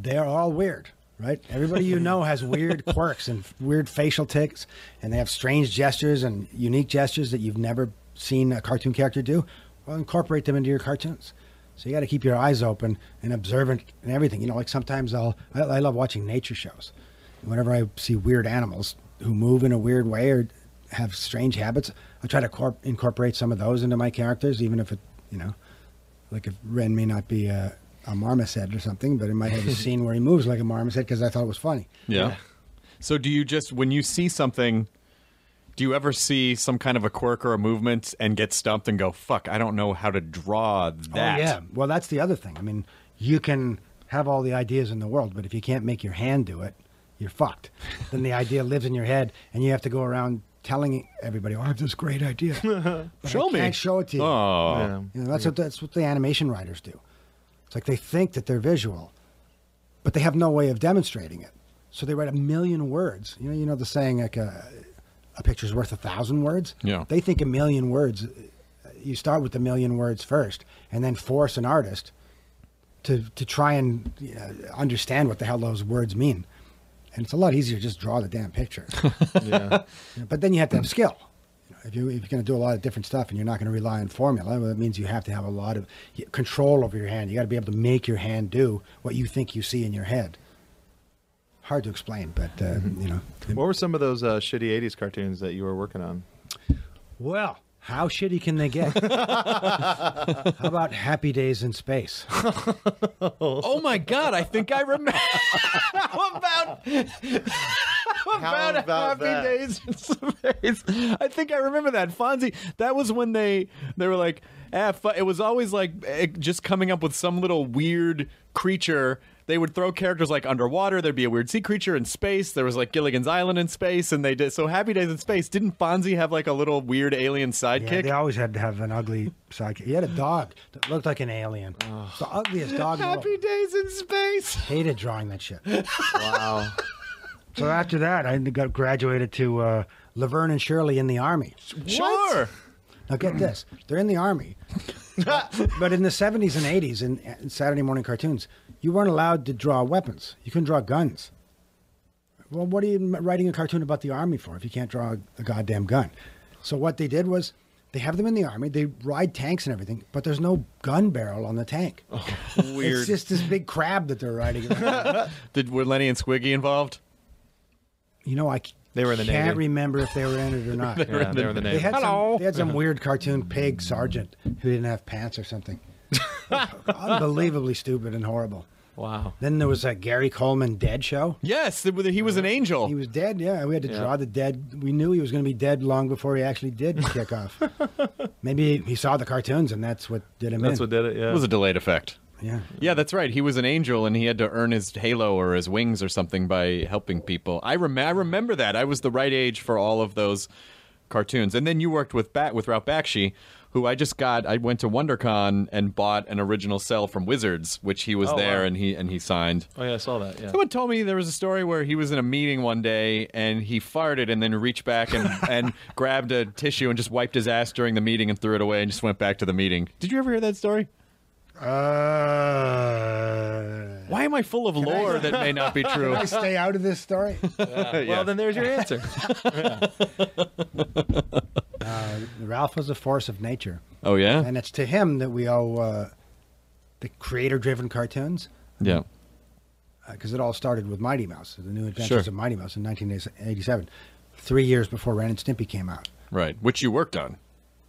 They're all weird, right? Everybody you know has weird quirks and weird facial tics, and they have strange gestures and unique gestures that you've never seen a cartoon character do. Well, incorporate them into your cartoons. So you got to keep your eyes open and observant and everything. You know, like sometimes I love watching nature shows. Whenever I see weird animals who move in a weird way or have strange habits, I try to incorporate some of those into my characters, even if it, you know, like if Ren may not be a marmoset or something, but it might have a scene where he moves like a marmoset because I thought it was funny. Yeah. So do you just, when you see something, do you ever see some kind of a quirk or a movement and get stumped and go, fuck, I don't know how to draw that? Oh, yeah. Well, that's the other thing. I mean, you can have all the ideas in the world, but if you can't make your hand do it, you're fucked. Then the idea lives in your head and you have to go around telling everybody, oh, I have this great idea. Show me. I can't show it to you. Oh. Yeah. You know, that's what the animation writers do. It's like they think that they're visual, but they have no way of demonstrating it. So they write a million words. You know the saying, like a picture's worth 1,000 words? Yeah. They think a million words. You start with 1,000,000 words first and then force an artist to try and understand what the hell those words mean. And it's a lot easier to just draw the damn picture. Yeah. But then you have to have skill. If you're going to do a lot of different stuff and you're not going to rely on formula, well, that means you have to have a lot of control over your hand. You got to be able to make your hand do what you think you see in your head. Hard to explain, but, you know. What were some of those shitty 80s cartoons that you were working on? Well, how shitty can they get? How about Happy Days in Space? Oh, my God. I think I remember. How about Happy Days in Space? I think I remember that. Fonzie, that was when they were like, it was always like just coming up with some little weird creature. They would throw characters like underwater. There'd be a weird sea creature in space. There was like Gilligan's Island in space, and they did so. Happy Days in Space. Didn't Fonzie have like a little weird alien sidekick? Yeah, they always had to have an ugly sidekick. He had a dog that looked like an alien. Oh. The ugliest dog. Happy Days in Space. Hated drawing that shit. Wow. So after that, I got graduated to Laverne and Shirley in the Army. Sure. Now get this: they're in the Army. But in the 70s and 80s in Saturday morning cartoons, you weren't allowed to draw weapons. You couldn't draw guns. Well, what are you writing a cartoon about the Army for if you can't draw a goddamn gun? So what they did was they have them in the Army. They ride tanks and everything, but there's no gun barrel on the tank. Oh, weird. It's just this big crab that they're riding. Were Lenny and Squiggy involved? You know, they were in the Navy. I can't remember if they were in it or not. They were in the Navy. They had some weird cartoon pig sergeant who didn't have pants or something. Unbelievably stupid and horrible. Wow. Then there was that Gary Coleman dead show. Yes, he was an angel. He was dead, yeah. We had to draw the dead. We knew he was going to be dead long before he actually did kick off. Maybe he saw the cartoons and that's what did him in. That's what did it, yeah. It was a delayed effect. Yeah. Yeah, that's right. He was an angel and he had to earn his halo or his wings or something by helping people. I remember that. I was the right age for all of those cartoons. And then you worked with Ralph Bakshi, who I went to WonderCon and bought an original cell from Wizards, which he was there, wow. and he signed. Oh yeah, I saw that. Yeah. Someone told me there was a story where he was in a meeting one day and he farted and then reached back and, and grabbed a tissue and just wiped his ass during the meeting and threw it away and just went back to the meeting. Did you ever hear that story? Why am I full of lore that may not be true? Can I stay out of this story? Well, then there's your answer. Ralph was a force of nature. Oh, yeah? And it's to him that we owe the creator-driven cartoons. Yeah. Because it all started with Mighty Mouse, the New Adventures of Mighty Mouse in 1987, 3 years before Ren and Stimpy came out. Right, which you worked on.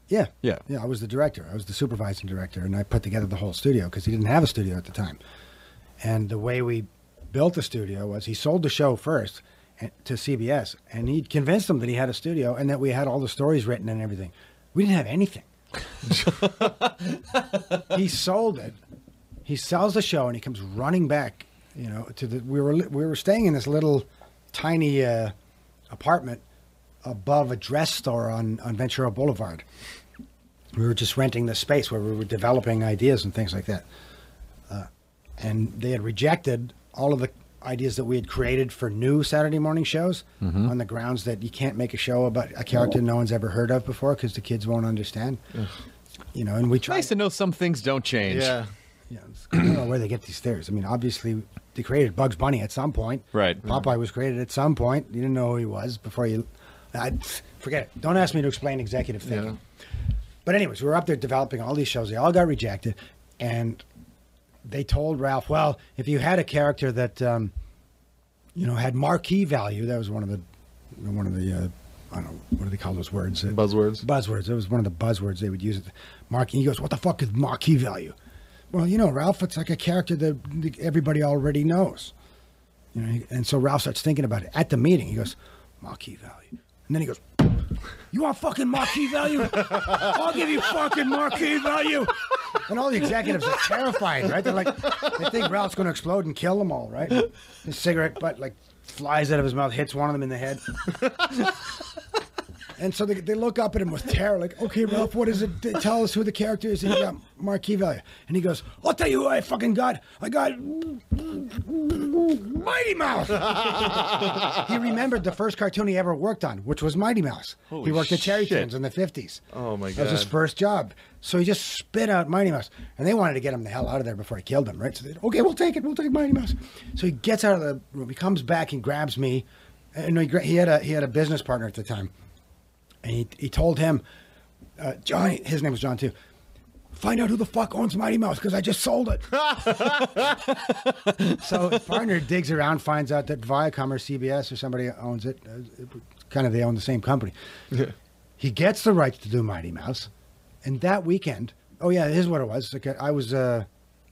Yeah. Yeah. Yeah, I was the director. I was the supervising director, and I put together the whole studio because he didn't have a studio at the time. And the way we built the studio was he sold the show first to CBS, and he convinced them that he had a studio and that we had all the stories written and everything. We didn't have anything. He sold it. He sells the show, and he comes running back, you know, to the we were staying in this little tiny apartment above a dress store on Ventura Boulevard. We were just renting the space where we were developing ideas and things like that. And they had rejected all of the ideas that we had created for new Saturday morning shows on the grounds that you can't make a show about a character no one's ever heard of before because the kids won't understand. Ugh. You know, and we tried. Nice to know some things don't change. Yeah. I don't know where they get these theories. I mean, obviously, they created Bugs Bunny at some point. Right. Popeye was created at some point. You didn't know who he was before you... forget it. Don't ask me to explain executive thinking. Yeah. But anyways, we were up there developing all these shows. They all got rejected. And they told Ralph, well, if you had a character that, you know, had marquee value, that was one of the I don't know, what do they call those words? Buzzwords. Buzzwords. It was one of the buzzwords they would use. Marquee. He goes, what the fuck is marquee value? well, you know, Ralph, it's like a character that everybody already knows. You know, and so Ralph starts thinking about it. At the meeting, he goes, marquee value. And then he goes, you want fucking marquee value? I'll give you fucking marquee value. And all the executives are terrified, right? They're like, they think Ralph's going to explode and kill them all, right? His cigarette butt, like, flies out of his mouth, hits one of them in the head. And so they look up at him with terror, like, okay, Ralph, what is it? Tell us who the character is. And he got marquee value. And he goes, I'll tell you who I fucking got. I got Mighty Mouse. He remembered the first cartoon he ever worked on, which was Mighty Mouse. Holy he worked at Cherry Tunes in the 50s. Oh, my God. That was his first job. So he just spit out Mighty Mouse. And they wanted to get him the hell out of there before he killed him, right? So they said, okay, we'll take it. We'll take Mighty Mouse. So he gets out of the room. He comes back and grabs me. And he had a business partner at the time. And he told him, Johnny, his name was John too, find out who the fuck owns Mighty Mouse because I just sold it. So his partner digs around, finds out that Viacom or CBS or somebody owns it. Kind of they own the same company. Yeah. He gets the rights to do Mighty Mouse. And that weekend, oh yeah, here's what it was. I was, me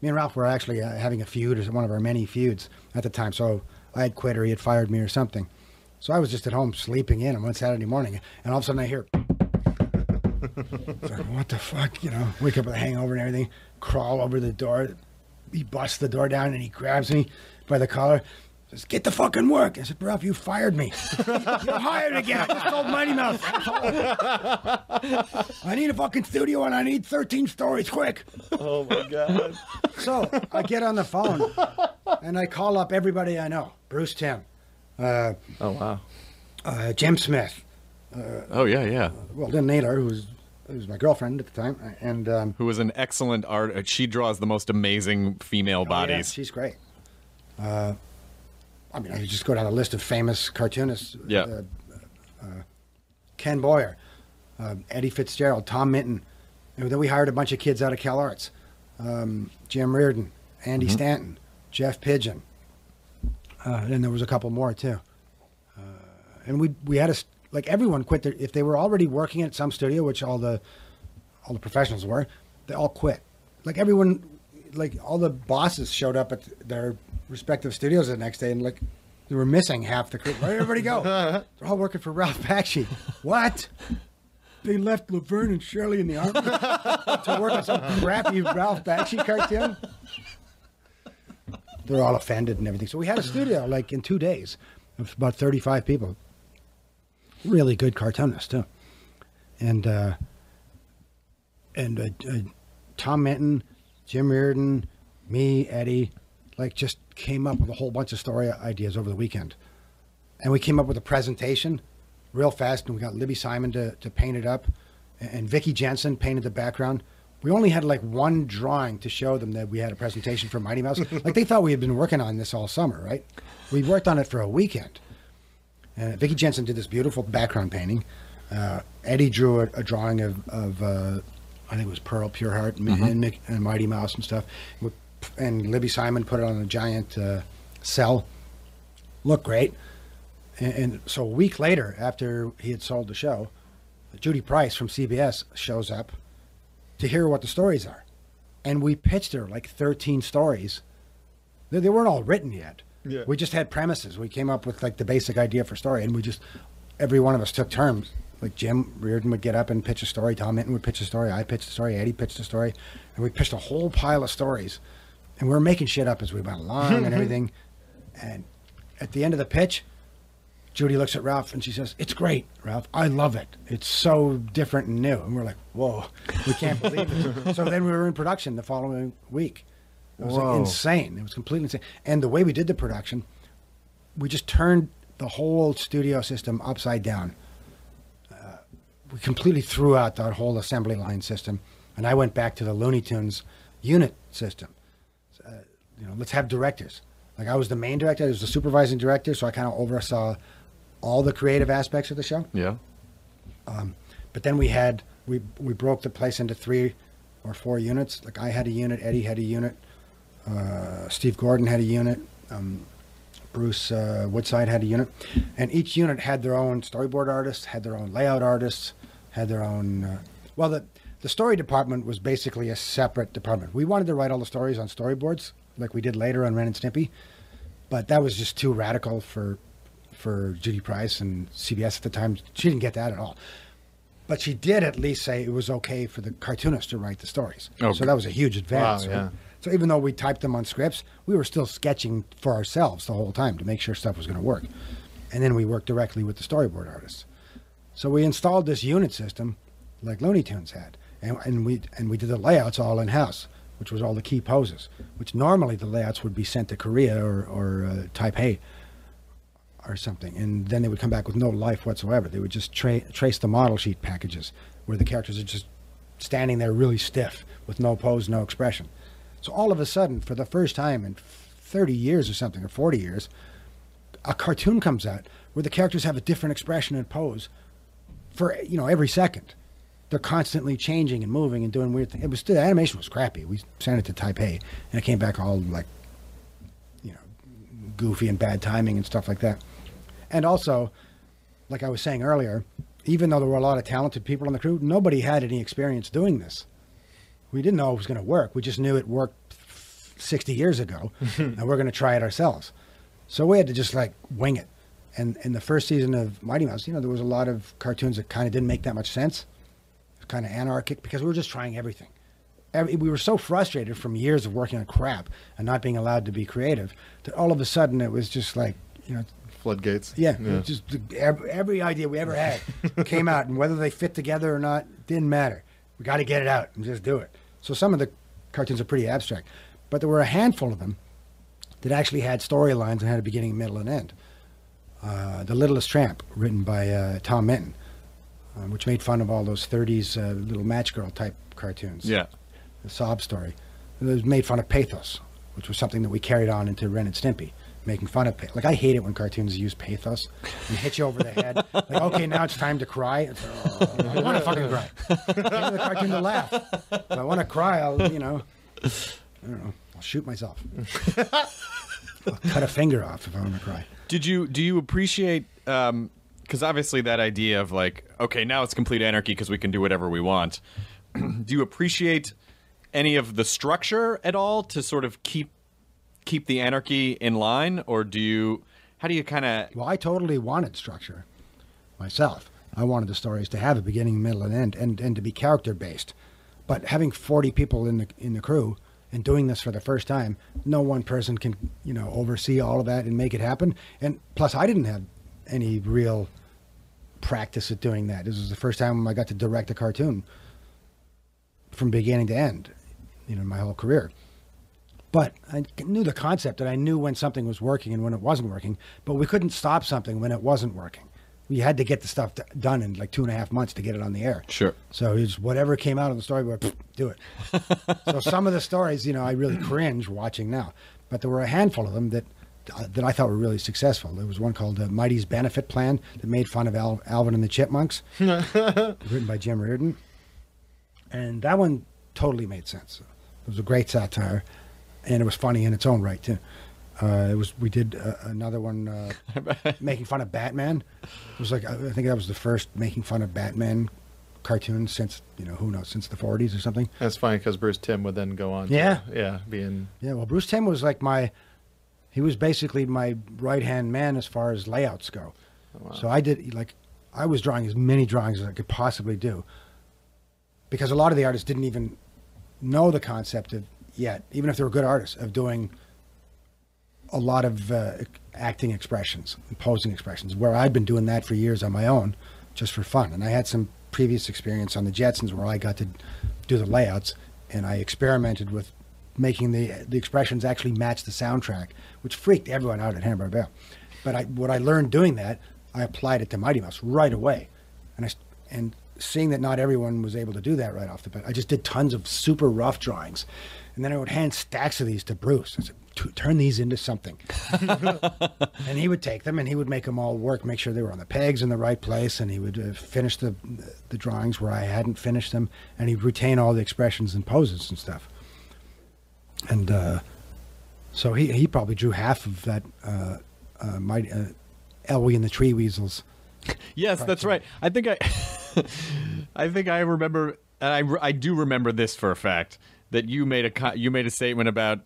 and Ralph were actually having a feud, or one of our many feuds at the time. So I had quit or he had fired me or something. So I was just at home sleeping in on one Saturday morning, and all of a sudden I hear, like, what the fuck, you know, wake up with a hangover and everything, crawl over the door. He busts the door down, and he grabs me by the collar, says, get the fucking work. I said, Ralph, you fired me. You're hired again. I just told Mighty Mouse. I need a fucking studio, and I need 13 stories quick. Oh, my God. So I get on the phone, and I call up everybody I know, Bruce Timm. Oh, wow. Jim Smith. Oh, yeah, yeah. Well, Lynn Naylor, who was my girlfriend at the time. And who was an excellent artist. She draws the most amazing female bodies. Yeah, she's great. I mean, I could just go down a list of famous cartoonists. Yeah. Ken Boyer, Eddie Fitzgerald, Tom Minton. And then we hired a bunch of kids out of CalArts. Jim Reardon, Andy Stanton, Jeff Pigeon. And there was a couple more too, and we had like everyone quit their, if they were already working at some studio, which all the professionals were, they all quit. Like everyone, like all the bosses showed up at their respective studios the next day, and like they were missing half the crew. Where'd everybody go? They're all working for Ralph Bakshi. What? They left Laverne and Shirley in the army to work on some crappy Ralph Bakshi cartoon. They're all offended and everything. So we had a studio like in 2 days of about 35 people. Really good cartoonists too. And Tom Minton, Jim Reardon, me, Eddie, like just came up with a whole bunch of story ideas over the weekend. And we came up with a presentation real fast, and we got Libby Simon to paint it up, and Vicki Jensen painted the background. We only had like one drawing to show them that we had a presentation for Mighty Mouse. Like they thought we had been working on this all summer, right? We worked on it for a weekend. Vicki Jensen did this beautiful background painting. Eddie drew a drawing of I think it was Pearl Pureheart and Mighty Mouse and stuff. And Libby Simon put it on a giant cell. Looked great. And so a week later, after he had sold the show, Judy Price from CBS shows up to hear what the stories are. And we pitched her like 13 stories. They weren't all written yet. Yeah. We just had premises. We came up with like the basic idea for story, and we just, every one of us took turns. Like Jim Reardon would get up and pitch a story, Tom Minton would pitch a story, I pitched a story, Eddie pitched a story, and we pitched a whole pile of stories. And we were making shit up as we went along and everything. And at the end of the pitch, Judy looks at Ralph and she says, it's great, Ralph. I love it. It's so different and new. And we're like, whoa, we can't believe it. So then we were in production the following week. It was like insane. It was completely insane. And the way we did the production, we just turned the whole studio system upside down. We completely threw out that whole assembly line system. And I went back to the Looney Tunes unit system. You know, let's have directors. Like I was the main director. I was the supervising director. So I kind of oversaw all the creative aspects of the show. Yeah. But then we broke the place into 3 or 4 units. Like I had a unit, Eddie had a unit, Steve Gordon had a unit, Bruce Woodside had a unit, and each unit had their own storyboard artists, had their own layout artists, had their own. Well, the the story department was basically a separate department. We wanted to write all the stories on storyboards, like we did later on Ren and Stimpy, but that was just too radical for Judy Price and CBS at the time. She didn't get that at all. But she did at least say it was okay for the cartoonist to write the stories. Okay. So that was a huge advance. Wow, yeah. So even though we typed them on scripts, we were still sketching for ourselves the whole time to make sure stuff was going to work. And then we worked directly with the storyboard artists. So we installed this unit system like Looney Tunes had. And we did the layouts all in-house, which was all the key poses, which normally the layouts would be sent to Korea or Taipei or something. And then they would come back with no life whatsoever. They would just trace the model sheet packages where the characters are just standing there really stiff with no pose, no expression. So all of a sudden, for the first time in 30 years or something, or 40 years, a cartoon comes out where the characters have a different expression and pose for, you know, every second. They're constantly changing and moving and doing weird things. It was still, the animation was crappy. We sent it to Taipei, and it came back all, like, you know, goofy and bad timing and stuff like that. And also, like I was saying earlier, even though there were a lot of talented people on the crew, nobody had any experience doing this. We didn't know it was going to work. We just knew it worked 60 years ago, and we're going to try it ourselves. So we had to just, like, wing it. And in the first season of Mighty Mouse, you know, there was a lot of cartoons that kind of didn't make that much sense, kind of anarchic, because we were just trying everything. We were so frustrated from years of working on crap and not being allowed to be creative that all of a sudden it was just like, you know, floodgates. Yeah, yeah. Just every idea we ever had came out, and whether they fit together or not didn't matter. We got to get it out and just do it. So some of the cartoons are pretty abstract, but there were a handful of them that actually had storylines and had a beginning, middle, and end. The Littlest Tramp, written by Tom Minton, which made fun of all those 30s little match girl type cartoons. Yeah. The sob story. It was made fun of pathos, which was something that we carried on into Ren and Stimpy, making fun of pathos. Like, I hate it when cartoons use pathos and hit you over the head. Like, okay, now it's time to cry. It's, oh, I want to fucking cry. Give the cartoon to laugh. If I want to cry, I'll, you know, I don't know, I'll shoot myself. I'll cut a finger off if I want to cry. Do you appreciate... because obviously that idea of like, okay, now it's complete anarchy because we can do whatever we want. Do you appreciate any of the structure at all to sort of keep the anarchy in line? Or do you, how do you kind of... Well, I totally wanted structure myself. I wanted the stories to have a beginning, middle, and end, and to be character-based. But having 40 people in the crew and doing this for the first time, no one person can, you know, oversee all of that and make it happen. And plus, I didn't have any real... practice at doing that. This was the first time I got to direct a cartoon from beginning to end, you know, my whole career. But I knew the concept, and I knew when something was working and when it wasn't working, but we couldn't stop something when it wasn't working. We had to get the stuff done in like 2.5 months to get it on the air. Sure. So it's whatever came out of the storyboard, do it. So some of the stories, you know, I really cringe watching now, but there were a handful of them that I thought were really successful. There was one called Mighty's Benefit Plan that made fun of Alvin and the Chipmunks, written by Jim Reardon. And that one totally made sense. It was a great satire, and it was funny in its own right, too. We did another one making fun of Batman. It was like, I think that was the first making fun of Batman cartoon since, you know, who knows, since the 40s or something. That's funny, because Bruce Timm would then go on. Yeah. To, yeah, being... Yeah, well, Bruce Timm was like my... He was basically my right-hand man as far as layouts go. Oh, wow. So I did, like, I was drawing as many drawings as I could possibly do, because a lot of the artists didn't even know the concept of yet, even if they were good artists, of doing a lot of acting expressions, posing expressions, where I'd been doing that for years on my own, just for fun. And I had some previous experience on the Jetsons where I got to do the layouts, and I experimented with making the expressions actually match the soundtrack, which freaked everyone out at Hanna-Barbera. But what I learned doing that, I applied it to Mighty Mouse right away. And seeing that not everyone was able to do that right off the bat, I just did tons of super rough drawings. And then I would hand stacks of these to Bruce. I said, turn these into something. And he would take them, and he would make them all work, make sure they were on the pegs in the right place, and he would finish the drawings where I hadn't finished them, and he'd retain all the expressions and poses and stuff. And so he probably drew half of that Elway and the Tree Weasels. Yes, cartoon. That's right. I think I remember and I do remember this for a fact, that you made a statement about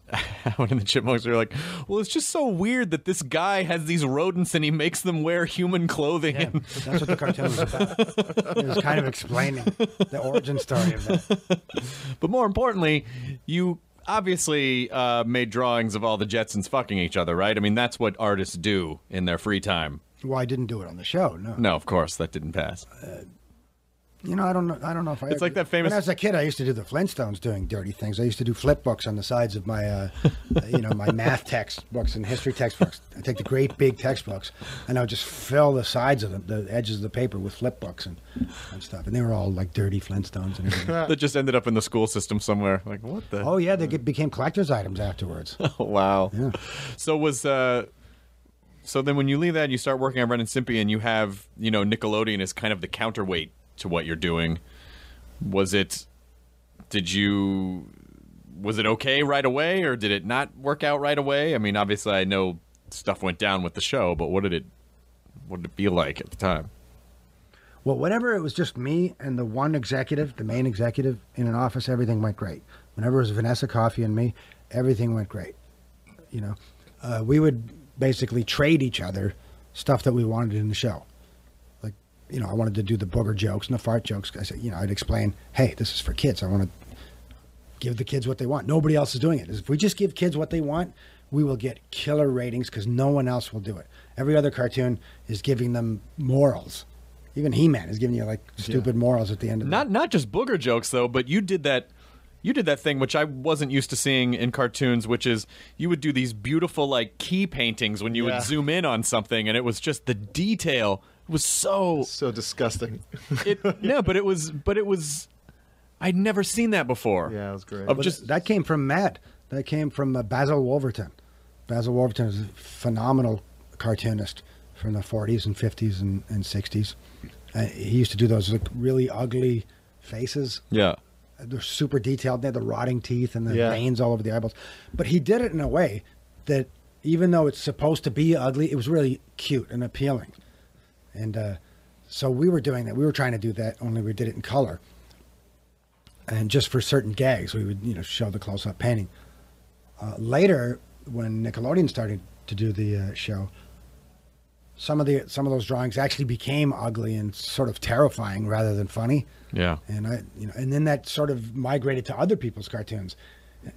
when the chipmunks were like, well, it's just so weird that this guy has these rodents and he makes them wear human clothing. Yeah, that's what the cartoon was about. It was kind of explaining the origin story of that. But more importantly, you obviously made drawings of all the Jetsons fucking each other, right? I mean, that's what artists do in their free time. Well, I didn't do it on the show, no. No, of course, that didn't pass. You know, I don't know if I... It's like that famous... When I was a kid, I used to do the Flintstones doing dirty things. I used to do flip books on the sides of my, you know, my math textbooks and history textbooks. I'd take the great big textbooks, and I would just fill the sides of them, the edges of the paper with flip books and stuff. And they were all, like, dirty Flintstones and everything. That just ended up in the school system somewhere. Like, what the... Oh, yeah, they became collector's items afterwards. Oh, wow. Yeah. So was... So then when you leave that, you start working on Ren and Stimpy, and you have, you know, Nickelodeon is kind of the counterweight to what you're doing. Was it okay right away, or did it not work out right away? I mean, obviously I know stuff went down with the show, but what did it feel like at the time? Well, whenever it was just me and the one executive, the main executive in an office, everything went great. Whenever it was Vanessa Coffey and me, everything went great. You know, we would basically trade each other stuff that we wanted in the show. You know, I wanted to do the booger jokes and the fart jokes. I said, you know, I'd explain, hey, this is for kids. I want to give the kids what they want. Nobody else is doing it. If we just give kids what they want, we will get killer ratings because no one else will do it. Every other cartoon is giving them morals. Even He-Man is giving you, like, stupid morals at the end of it. Not just booger jokes, though, but you did that thing which I wasn't used to seeing in cartoons, which is you would do these beautiful, like, key paintings when you would zoom in on something, and it was just the detail... It was so disgusting. But it was. I'd never seen that before. Yeah, it was great. That came from Matt. That came from Basil Wolverton. Basil Wolverton is a phenomenal cartoonist from the 40s and 50s and 60s. He used to do those, like, really ugly faces. Yeah, they're super detailed. They had the rotting teeth and the veins all over the eyeballs. But he did it in a way that, even though it's supposed to be ugly, it was really cute and appealing. And so we were doing that. We were trying to do that, only we did it in color. And just for certain gags, we would, you know, show the close-up painting. Later, when Nickelodeon started to do the show, some of those drawings actually became ugly and sort of terrifying rather than funny. Yeah. And then that sort of migrated to other people's cartoons.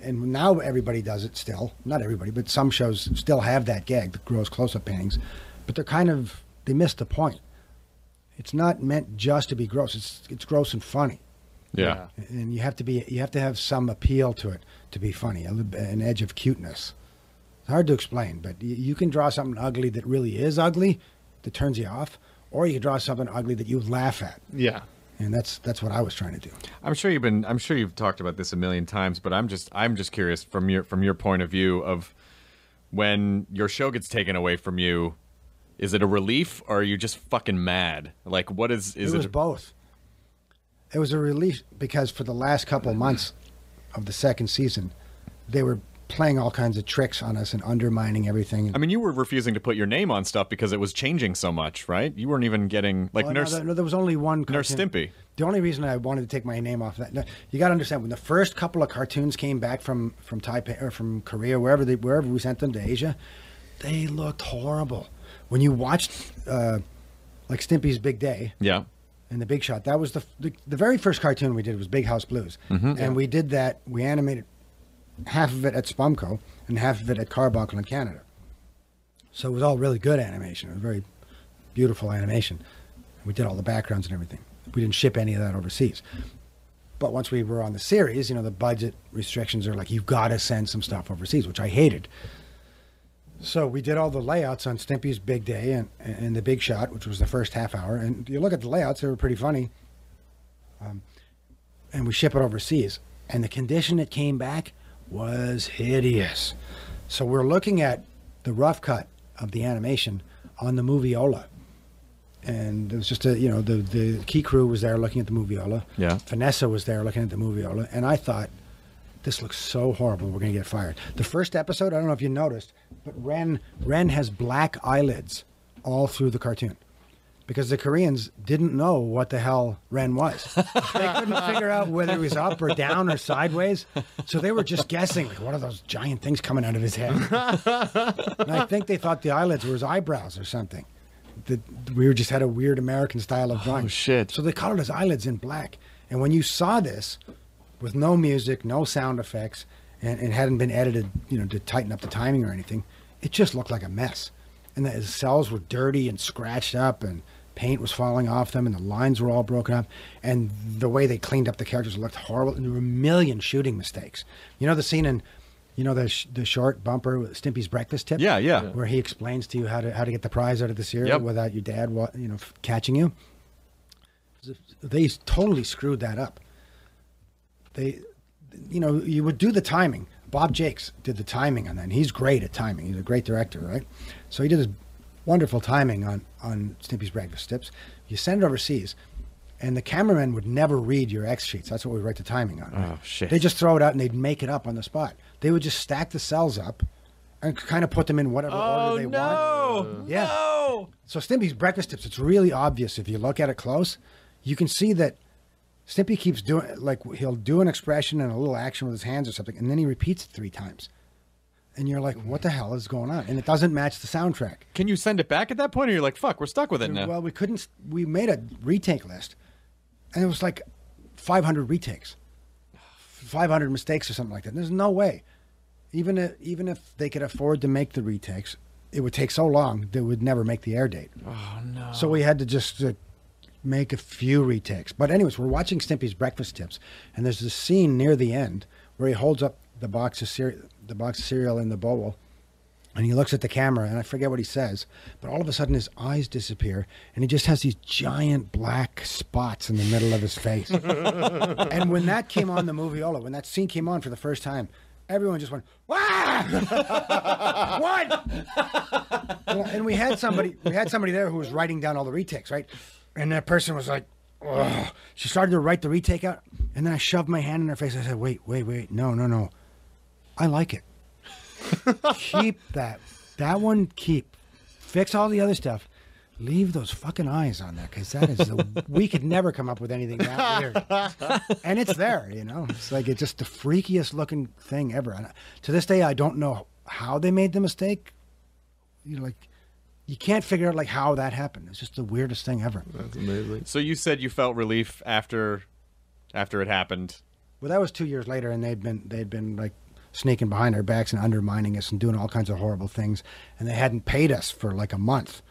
And now everybody does it still. Not everybody, but some shows still have that gag, the gross close-up paintings. But they're kind of... They missed the point. It's not meant just to be gross. It's gross and funny. Yeah. And you have to have some appeal to it to be funny, an edge of cuteness. It's hard to explain, but you can draw something ugly that really is ugly, that turns you off, or you can draw something ugly that you laugh at. Yeah. And that's what I was trying to do. I'm sure you've talked about this a million times, but I'm just curious from your point of view of when your show gets taken away from you. Is it a relief, or are you just fucking mad? Like, what is it? It was both. It was a relief because for the last couple months of the second season, they were playing all kinds of tricks on us and undermining everything. I mean, you were refusing to put your name on stuff because it was changing so much, right? You weren't even getting, like, there was only one cartoon. Nurse Stimpy. The only reason I wanted to take my name off that, you got to understand, when the first couple of cartoons came back from Taipei or from Korea, wherever we sent them to Asia, they looked horrible. When you watched, like, Stimpy's Big Day, and the Big Shot, that was the very first cartoon we did was Big House Blues, and we did that. We animated half of it at Spumco and half of it at Carbuncle in Canada, so it was all really good animation. It was very beautiful animation. We did all the backgrounds and everything. We didn't ship any of that overseas. But once we were on the series, you know, the budget restrictions are like, you've got to send some stuff overseas, which I hated. So we did all the layouts on Stimpy's Big Day and the Big Shot, which was the first half hour. And you look at the layouts, they were pretty funny. And we ship it overseas. And the condition it came back was hideous. So we're looking at the rough cut of the animation on the Moviola. And it was just a, you know, the key crew was there looking at the Moviola. Yeah. Vanessa was there looking at the Moviola. And I thought, this looks so horrible, we're going to get fired. The first episode, I don't know if you noticed, but Ren has black eyelids all through the cartoon. because the Koreans didn't know what the hell Ren was. They couldn't figure out whether he was up or down or sideways. So they were just guessing, like, what are those giant things coming out of his head? And I think they thought the eyelids were his eyebrows or something. We just had a weird American style of drawing. Oh, shit. So they colored his eyelids in black. And when you saw this, with no music, no sound effects, and it hadn't been edited, you know, to tighten up the timing or anything, it just looked like a mess. And the cells were dirty and scratched up, and paint was falling off them, and the lines were all broken up, and the way they cleaned up the characters looked horrible, and there were a million shooting mistakes. You know the scene in, you know, the short bumper with Stimpy's breakfast tip? Yeah, yeah. Where he explains to you how to get the prize out of the cereal without your dad, you know, catching you. They totally screwed that up. They, you know, you would do the timing. Bob Jakes did the timing on that, and he's great at timing. He's a great director, right? So he did this wonderful timing on Stimpy's Breakfast Tips. You send it overseas, and the cameraman would never read your X sheets. That's what we write the timing on. Right? Oh, shit. They just throw it out, and they'd make it up on the spot. They would just stack the cells up and kind of put them in whatever order they want. Yeah. No! So Stimpy's Breakfast Tips, it's really obvious if you look at it close. You can see that Stimpy keeps doing, like, he'll do an expression and a little action with his hands or something, and then he repeats it 3 times. And you're like, what the hell is going on? And it doesn't match the soundtrack. Can you send it back at that point, or you're like, fuck, we're stuck with it now? Well, we couldn't. We made a retake list, and it was like 500 retakes, 500 mistakes or something like that. And there's no way. Even if they could afford to make the retakes, it would take so long, they would never make the air date. Oh, no. So we had to just... make a few retakes. But anyways, we're watching Stimpy's Breakfast Tips, and there's this scene near the end where he holds up the box of cereal, in the bowl, and he looks at the camera, and I forget what he says, but all of a sudden his eyes disappear, and he just has these giant black spots in the middle of his face. And when that came on the movieola, when that scene came on for the first time, everyone just went, "Wah!" What? And we had somebody there who was writing down all the retakes, right? And that person was like, ugh. She started to write the retake out, and then I shoved my hand in her face. I said, wait, no. I like it. Keep that. That one, keep. Fix all the other stuff. Leave those fucking eyes on there, because that is the... We could never come up with anything that weird. And it's there, you know? It's like, it's just the freakiest looking thing ever. And to this day, I don't know how they made the mistake. You know, like... You can't figure out, like, how that happened. It's just the weirdest thing ever. That's amazing. So you said you felt relief after it happened. Well, that was 2 years later, and they'd been like sneaking behind our backs and undermining us and doing all kinds of horrible things, and they hadn't paid us for like a month.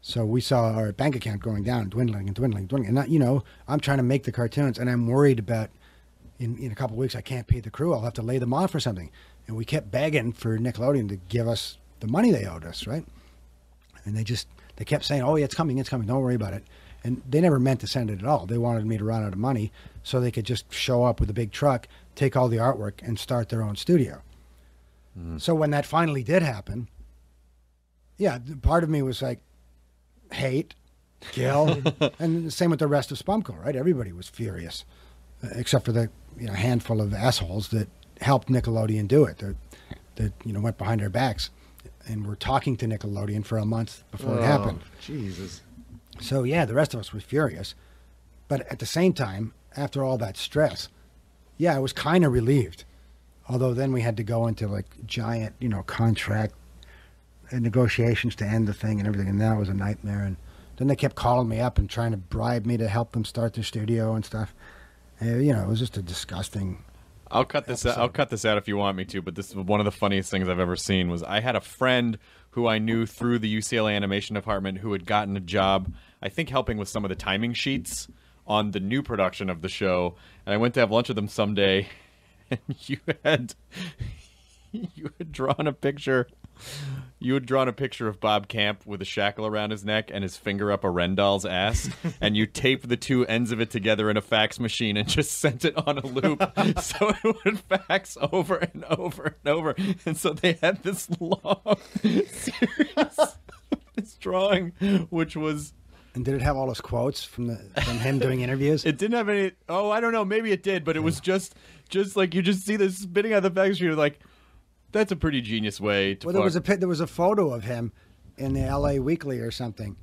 So we saw our bank account going down, dwindling. And, you know, I'm trying to make the cartoons, and I'm worried about in a couple of weeks I can't pay the crew. I'll have to lay them off or something. And we kept begging for Nickelodeon to give us the money they owed us, right? And they kept saying, oh, yeah, it's coming, don't worry about it. And they never meant to send it at all. They wanted me to run out of money so they could just show up with a big truck, take all the artwork, and start their own studio. Mm. So when that finally did happen, yeah, part of me was like, hate, kill, and the same with the rest of Spumco, right? Everybody was furious, except for the handful of assholes that helped Nickelodeon do it, that went behind their backs. And we're talking to Nickelodeon for a month before it happened. Jesus. So, yeah, the rest of us were furious. But at the same time, after all that stress, yeah, I was kind of relieved. Although then we had to go into, like, giant, contract and negotiations to end the thing and everything. And that was a nightmare. And then they kept calling me up and trying to bribe me to help them start their studio and stuff. And, it was just a disgusting... I'll cut this out. I'll cut this out if you want me to, but this is one of the funniest things I've ever seen. Was I had a friend who I knew through the UCLA animation department who had gotten a job, I think, helping with some of the timing sheets on the new production of the show. And I went to have lunch with them someday, and you had drawn a picture. You had drawn a picture of Bob Camp with a shackle around his neck and his finger up a Ren doll's ass, and you taped the two ends of it together in a fax machine and just sent it on a loop so it would fax over and over and over. And so they had this long series, this drawing, which was... And did it have all his quotes from him doing interviews? It didn't have any... Oh, I don't know. Maybe it did, but it was just like, you just see this spitting out the fax machine, you're like... That's a pretty genius way to... Well, there was a photo of him in the LA Weekly or something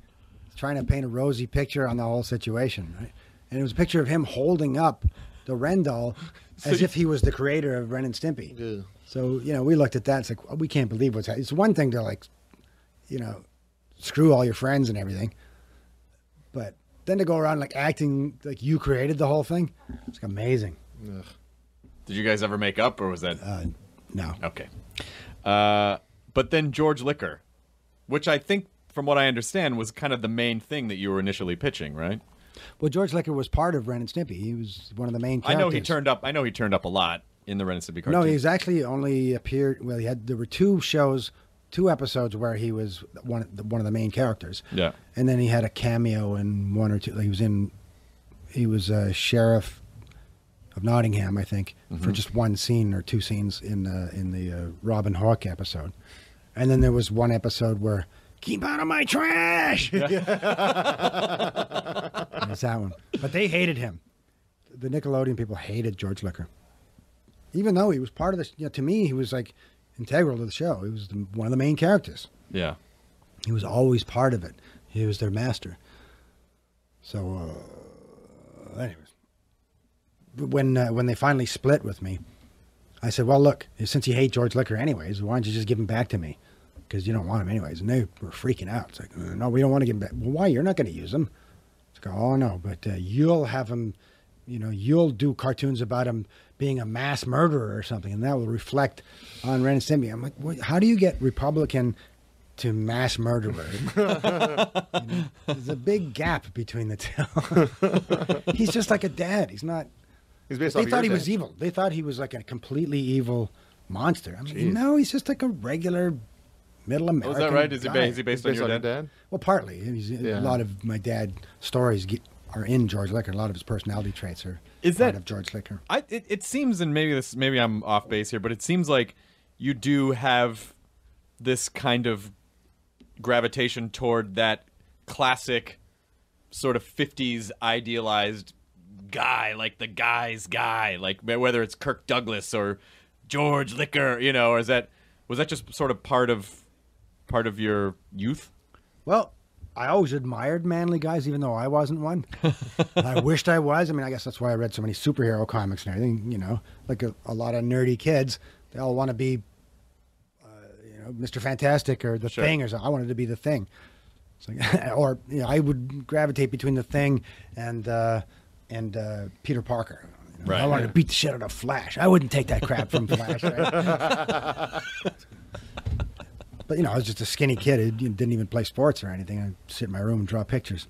trying to paint a rosy picture on the whole situation, right? And it was a picture of him holding up the Ren doll as if he was the creator of Ren and Stimpy. Yeah. So, you know, we looked at that. It's like, we can't believe what's happening. It's one thing to, like, you know, screw all your friends and everything. But then to go around, like, acting like you created the whole thing, it's like amazing. Ugh. Did you guys ever make up, or was that? No. Okay. But then George Liquor, which I think, from what I understand, was kind of the main thing that you were initially pitching, right? Well, George Liquor was part of Ren and Stimpy. He was one of the main characters. I know he turned up a lot in the Ren and Stimpy cartoon. No, he's actually only appeared. Well, there were two shows, two episodes where he was one of the main characters. Yeah. And then he had a cameo in one or two. Like he was a sheriff of Nottingham, I think, for just one scene or two scenes in the Robin Hawk episode. And then there was one episode where, keep out of my trash! Yeah. That's that one. But they hated him. The Nickelodeon people hated George Liquor. Even though he was part of this, you know, to me, he was like integral to the show. He was one of the main characters. Yeah. He was always part of it. He was their master. So, anyways. When they finally split with me, I said, well, look, since you hate George Liquor anyways, why don't you just give him back to me? Because you don't want him anyways. And they were freaking out. It's like, no, we don't want to give him back. Well, why? You're not going to use him. It's like, oh, no, but you'll have him, you know, you'll do cartoons about him being a mass murderer or something, and that will reflect on Ren and Stimpy. I'm like, what, how do you get Republican to mass murderer? You know, there's a big gap between the two. He's just like a dad. He's not... They thought he was evil. They thought he was like a completely evil monster. I mean, no, he's just like a regular middle American guy. Oh, is that right? Is he based on your dad? Well, partly. A lot of my dad's stories are in George Liquor. A lot of his personality traits are part of George Liquor. It seems, and maybe I'm off base here, but it seems like you do have this kind of gravitation toward that classic sort of 50s idealized guy, like the guy's guy, like whether it's Kirk Douglas or George Liquor, you know, or was that just sort of part of your youth? Well, I always admired manly guys, even though I wasn't one. I wished I was. I mean, I guess that's why I read so many superhero comics and everything. You know, like a lot of nerdy kids, they all want to be, you know, Mr. Fantastic or the Thing or something. I wanted to be the Thing, so, or you know, I would gravitate between the Thing and Peter Parker. You know? Right, I wanted to beat the shit out of Flash. I wouldn't take that crap from Flash. Right? But, you know, I was just a skinny kid who didn't even play sports or anything. I'd sit in my room and draw pictures.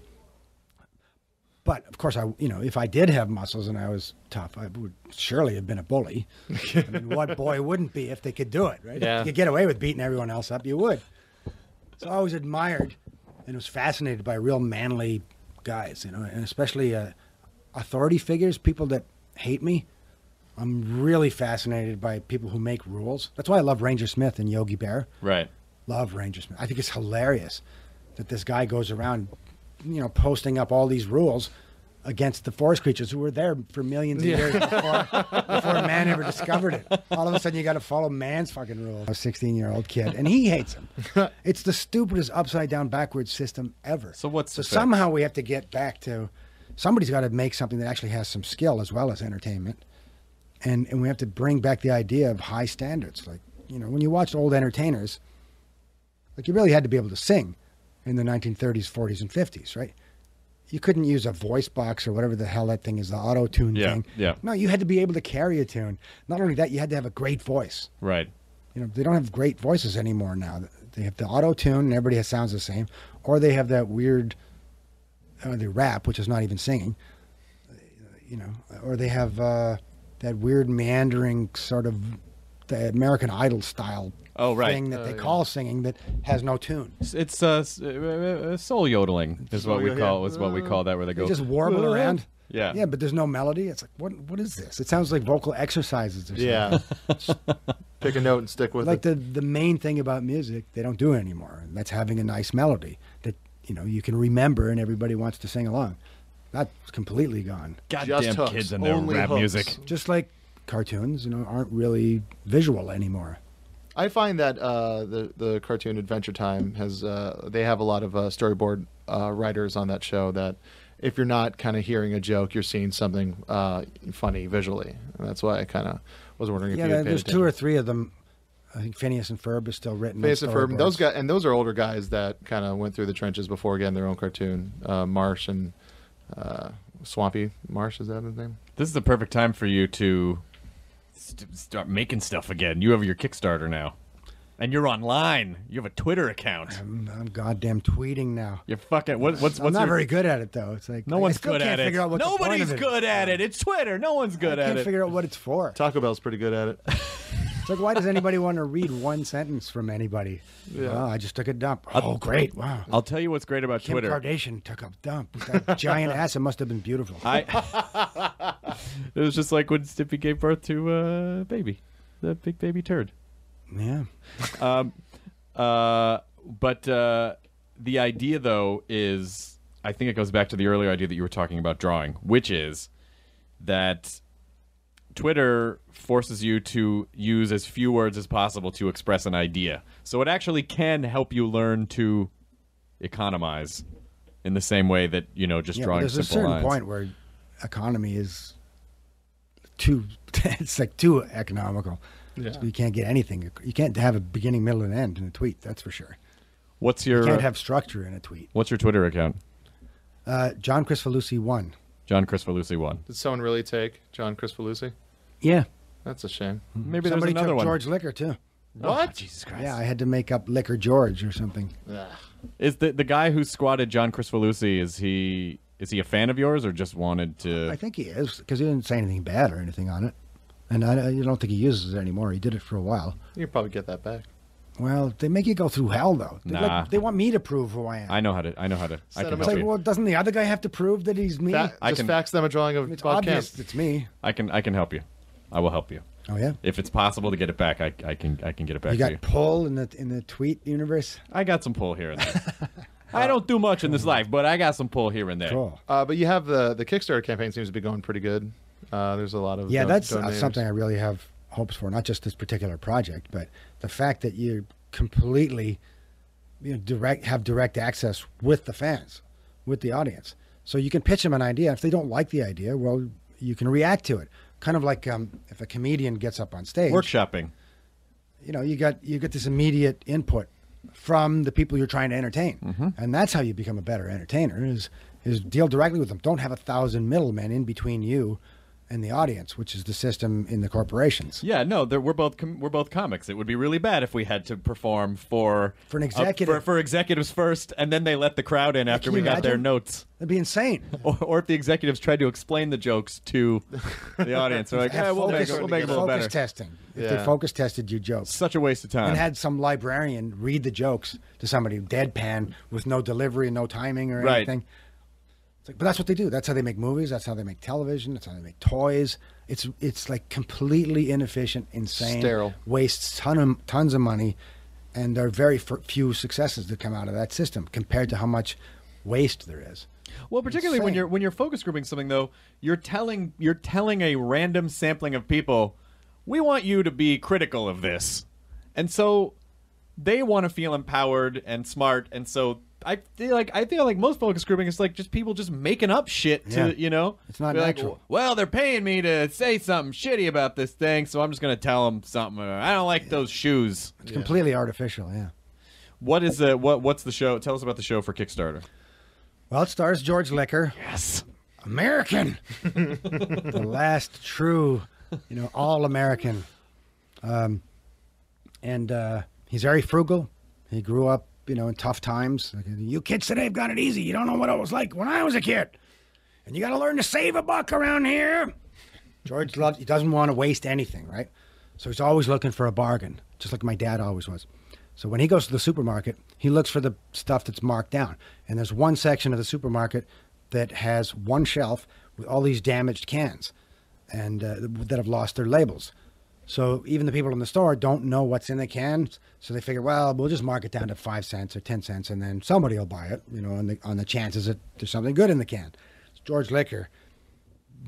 But, of course, you know, if I did have muscles and I was tough, I would surely have been a bully. I mean, what boy wouldn't be if they could do it, right? Yeah. If you could get away with beating everyone else up, you would. So I always admired and was fascinated by real manly guys, you know, and especially... authority figures, people that hate me. I'm really fascinated by people who make rules. That's why I love Ranger Smith and Yogi Bear. Right. Love Ranger Smith. I think it's hilarious that this guy goes around, you know, posting up all these rules against the forest creatures who were there for millions of years before man ever discovered it. All of a sudden, you got to follow man's fucking rules. A 16-year-old kid, and he hates them. It's the stupidest upside-down backwards system ever. So somehow we have to get back to... Somebody's got to make something that actually has some skill as well as entertainment. And we have to bring back the idea of high standards. Like, you know, when you watched old entertainers, like you really had to be able to sing in the 1930s, 40s, and 50s, right? You couldn't use a voice box or whatever the hell that thing is, the auto-tune thing. Yeah. No, you had to be able to carry a tune. Not only that, you had to have a great voice. Right. You know, they don't have great voices anymore now. They have the auto-tune and everybody sounds the same. Or they have that weird... Or they rap, which is not even singing, you know, or they have that weird meandering sort of the American Idol style thing that they call singing that has no tune. It's soul yodeling is what we call is what we call that, where they go just warble around. Yeah, yeah, but there's no melody. It's like what is this? It sounds like vocal exercises or something. Yeah, pick a note and stick with it. Like the main thing about music, they don't do it anymore, and that's having a nice melody that, you know, you can remember and everybody wants to sing along. That's completely gone. Goddamn kids and their rap music. Just like cartoons, you know, aren't really visual anymore. I find that the cartoon Adventure Time has they have a lot of storyboard writers on that show that if you're not kind of hearing a joke, you're seeing something funny visually. And that's why I kind of was wondering if you had paid attention. 2 or 3 of them. I think Phineas and Ferb is still written. Phineas and Ferb, those guys, and those are older guys that kind of went through the trenches before getting their own cartoon. Marsh and Swampy Marsh, is that his name? This is the perfect time for you to start making stuff again. You have your Kickstarter now, and you're online. You have a Twitter account. I'm goddamn tweeting now. You're fucking. What's I'm not very good at it though. It's like no one's good at it. Nobody's good at it. It's Twitter. No one's good at it. I can't figure out what it's for. Taco Bell's pretty good at it. It's like, why does anybody want to read one sentence from anybody? Yeah. Oh, I just took a dump. Oh, great. Wow. I'll tell you what's great about Kim Twitter. Kardashian took a dump. That giant ass, it must have been beautiful. It was just like when Stimpy gave birth to a baby, the big baby turd. Yeah. But the idea, though, is I think it goes back to the earlier idea that you were talking about drawing, which is that Twitter forces you to use as few words as possible to express an idea. So it actually can help you learn to economize in the same way that, you know, just drawing simple lines. There's a certain point where economy is too, it's like too economical. Yeah. So you can't get anything. You can't have a beginning, middle, and end in a tweet. That's for sure. What's your, you can't have structure in a tweet. What's your Twitter account? John Kricfalusi 1. John Kricfalusi 1. Did someone really take John Kricfalusi? Yeah. That's a shame. Maybe somebody took George Liquor, too. What? Oh, Jesus Christ. Yeah, I had to make up Liquor George or something. Is the guy who squatted John Kricfalusi, is he a fan of yours or just wanted to... I think he is, because he didn't say anything bad or anything on it. And I don't think he uses it anymore. He did it for a while. You could probably get that back. Well, they make you go through hell, though. Nah. Like, they want me to prove who I am. I know how to. I can help you. Well, doesn't the other guy have to prove that he's me? Just fax them a drawing of Bob Camp. It's me. I can help you. I will help you. Oh yeah. If it's possible to get it back, I can get it back. You got to you. Pull in the tweet universe. I got some pull here and there. I don't do much in this life, but I got some pull here and there. Cool. But you have the Kickstarter campaign seems to be going pretty good. There's a lot of that's something I really have hopes for, not just this particular project, but the fact that you completely have direct access with the fans, with the audience. So you can pitch them an idea. If they don't like the idea, well, you can react to it. Kind of like if a comedian gets up on stage. Workshopping. You know, you get this immediate input from the people you're trying to entertain. Mm-hmm. And that's how you become a better entertainer, is deal directly with them. Don't have 1,000 middlemen in between you and the audience, which is the system in the corporations. Yeah, no, we're both comics. It would be really bad if we had to perform for an executive for executives first, and then they let the crowd in after we got their notes. That'd be insane. Or if the executives tried to explain the jokes to the audience, they're like, yeah, we'll make it a little better. Focus testing. If they focus tested your jokes, such a waste of time. And had some librarian read the jokes to somebody deadpan with no delivery, no timing, or anything. It's like, but that's what they do. That's how they make movies. That's how they make television. That's how they make toys. It's like completely inefficient, insane, sterile, wastes tons of money, and there are very few successes that come out of that system compared to how much waste there is. Well, particularly insane. when you're focus grouping something, though, you're telling a random sampling of people, we want you to be critical of this, and so they want to feel empowered and smart, and so. I feel like most focus grouping is like just people just making up shit to you know. It's not natural. Like, well, they're paying me to say something shitty about this thing, so I'm just gonna tell them something. I don't like those shoes. It's completely artificial. Yeah. What is the what's the show? Tell us about the show for Kickstarter. Well, it stars George Liquor. Yes. American. The last true, you know, all American. And he's very frugal. He grew up, you know, in tough times. Like, you kids today have got it easy. You don't know what it was like when I was a kid. And you got to learn to save a buck around here. George loves, he doesn't want to waste anything, right? So he's always looking for a bargain, just like my dad always was. So when he goes to the supermarket, he looks for the stuff that's marked down. And there's one section of the supermarket that has one shelf with all these damaged cans and that have lost their labels. So even the people in the store don't know what's in the can, so they figure, well, we'll just mark it down to 5 cents or 10 cents, and then somebody will buy it, you know, on the chances that there's something good in the can. So George Liquor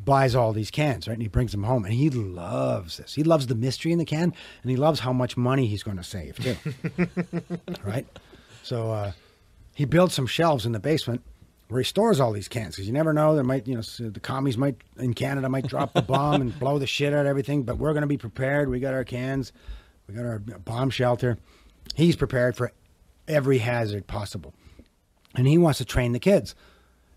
buys all these cans, right? And he brings them home, and he loves this. He loves the mystery in the can, and he loves how much money he's going to save too, right? So he builds some shelves in the basement where he stores all these cans, because you never know, there might, you know, the commies might in Canada might drop the bomb and blow the shit out of everything, but we're going to be prepared. We got our cans, we got our bomb shelter. He's prepared for every hazard possible, and he wants to train the kids,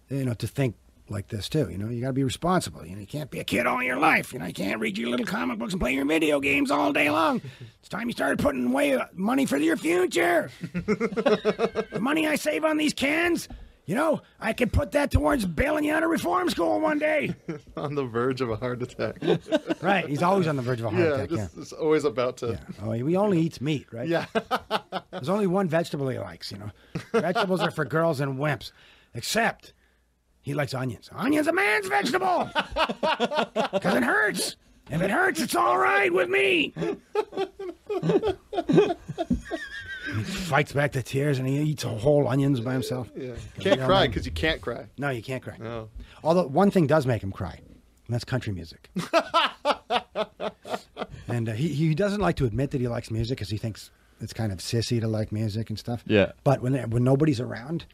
you know, to think like this too. You know, you got to be responsible. You know, you can't be a kid all your life. You know, you can't read your little comic books and play your video games all day long. It's time you started putting away money for your future. The money I save on these cans, you know, I could put that towards bailing you out of reform school one day. On the verge of a heart attack. Right, he's always on the verge of a heart attack. It's always about to. Yeah. Oh, he only eats meat, right? Yeah. There's only one vegetable he likes, you know. Vegetables are for girls and wimps, except he likes onions. Onions a man's vegetable, because it hurts. If it hurts, it's all right with me. He fights back the tears, and he eats whole onions by himself. Yeah. Can't cry, because you can't cry. No, you can't cry. No. Although one thing does make him cry, and that's country music. And he doesn't like to admit that he likes music, because he thinks it's kind of sissy to like music and stuff. Yeah. But when nobody's around,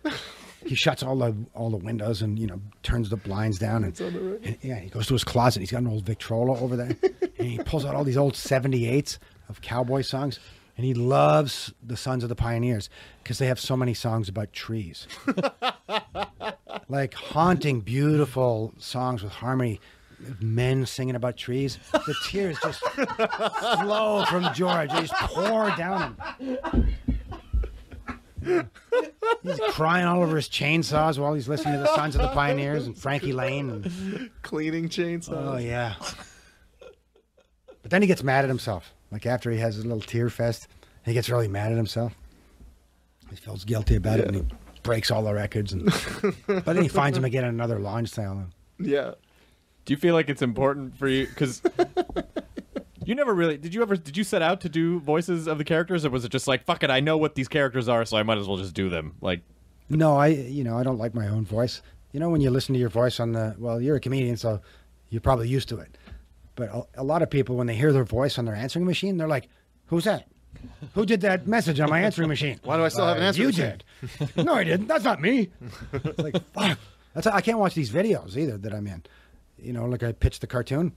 he shuts all the windows and, you know, turns the blinds down, and yeah, he goes to his closet. He's got an old Victrola over there, and he pulls out all these old 78s of cowboy songs, and he loves the Sons of the Pioneers because they have so many songs about trees, like haunting, beautiful songs with harmony, men singing about trees. The tears just flow from George; they just pour down him. He's crying all over his chainsaws while he's listening to the Sons of the Pioneers and Frankie Lane and cleaning chainsaws. Oh yeah. But then he gets mad at himself. Like after he has his little tear fest, he gets really mad at himself. He feels guilty about it, and he breaks all the records. And but then he finds him again at another launch sale. Yeah. Do you feel like it's important for you? Because you never really did you set out to do voices of the characters, or was it just like, fuck it, I know what these characters are, so I might as well just do them? Like, no, I don't like my own voice. You know, when you listen to your voice on the, well, you're a comedian, so you're probably used to it. But a lot of people, when they hear their voice on their answering machine, they're like, who's that? Who did that message on my answering machine? Why do I still have an answering machine? You did. No, I didn't. That's not me. It's like, fuck. That's, I can't watch these videos either that I'm in. You know, like I pitched the cartoon.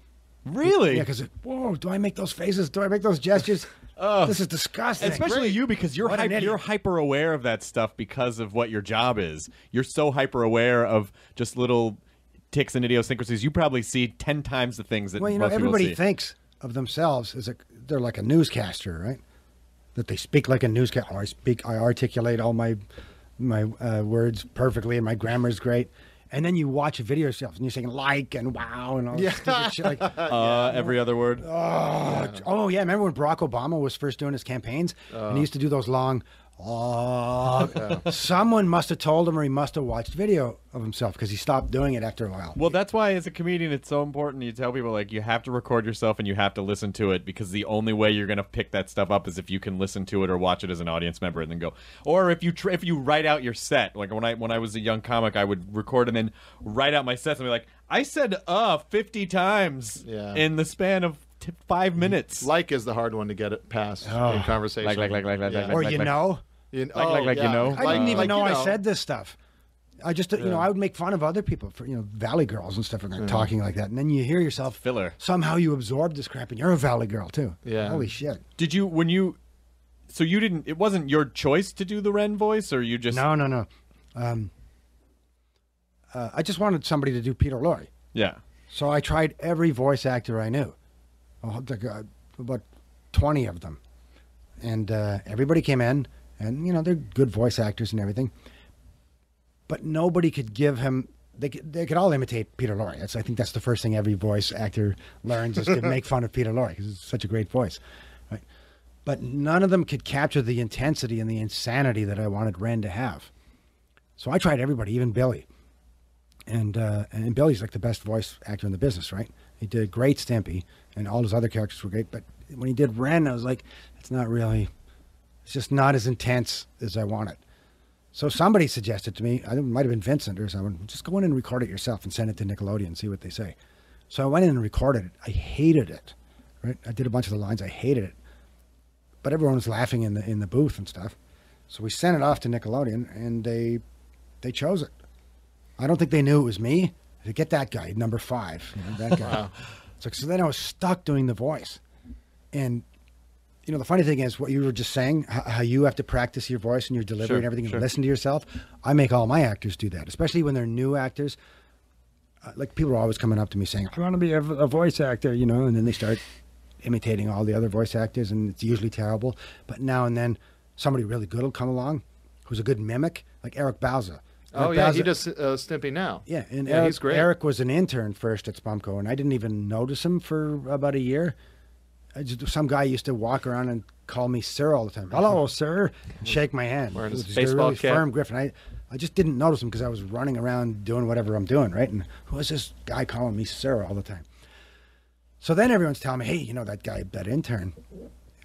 Really? Yeah, because, whoa, do I make those faces? Do I make those gestures? Oh, this is disgusting. Especially you, because you're hyper aware of that stuff because of what your job is. You're so hyper aware of just little ticks and idiosyncrasies. You probably see 10 times the things that, well, you know, everybody thinks of themselves as they're like a newscaster, right? That they speak like a newscaster. Oh, I articulate all my words perfectly, and my grammar's great. And then you watch a video yourself, and you're saying like and wow and all this stupid shit. Like, every other word. Oh yeah. Oh, yeah. Remember when Barack Obama was first doing his campaigns? And he used to do those long, Someone must have told him, or he must have watched video of himself, because he stopped doing it after a while. Well, that's why as a comedian, it's so important. You tell people, like, you have to record yourself and you have to listen to it, because the only way you're going to pick that stuff up is if you can listen to it or watch it as an audience member and then go. Or if you write out your set. Like when I was a young comic, I would record and then write out my sets and be like, I said 50 times in the span of 5 minutes. Like is the hard one to get it past in conversation. Like, or you know. You know. I didn't even know I said this stuff. I just, you know, I would make fun of other people for, you know, Valley Girls and stuff, and they're talking like that. And then you hear yourself, filler. Somehow you absorb this crap, and you're a Valley Girl too. Yeah. Holy shit. Did you, when you, so you didn't, it wasn't your choice to do the Ren voice, or you just? No. I just wanted somebody to do Peter Lorre. Yeah. So I tried every voice actor I knew. About 20 of them, and everybody came in, and, you know, they're good voice actors and everything, but nobody could give him, they could all imitate Peter Lorre. I think that's the first thing every voice actor learns, is to make fun of Peter Lorre, because it's such a great voice, right? But none of them could capture the intensity and the insanity that I wanted Ren to have. So I tried everybody, even Billy, and Billy's like the best voice actor in the business, right? He did great Stimpy, and all his other characters were great. But when he did Ren, I was like, it's not really, it's just not as intense as I want it. So somebody suggested to me, I think it might have been Vincent or someone, just go in and record it yourself and send it to Nickelodeon and see what they say. So I went in and recorded it. I hated it. Right? I did a bunch of the lines. I hated it. But everyone was laughing in the booth and stuff. So we sent it off to Nickelodeon, and they chose it. I don't think they knew it was me. To get that guy, number 5, you know, that guy. Wow. So then I was stuck doing the voice. And, you know, the funny thing is what you were just saying, how you have to practice your voice and your delivery and everything and listen to yourself. I make all my actors do that, especially when they're new actors. Like, people are always coming up to me saying, I want to be a voice actor, you know, and then they start imitating all the other voice actors, and it's usually terrible. But now and then somebody really good will come along who's a good mimic, like Eric Bauza. Oh, yeah, he does Stimpy now. Yeah, and yeah, Eric, he's great. Eric was an intern first at Spumco, and I didn't even notice him for about a year. Some guy used to walk around and call me sir all the time. Hello, sir. And shake my hand. Wearing his baseball cap. Firm grip. And I just didn't notice him because I was running around doing whatever I'm doing, right? And who is this guy calling me sir all the time? So then everyone's telling me, hey, you know, that guy, that intern,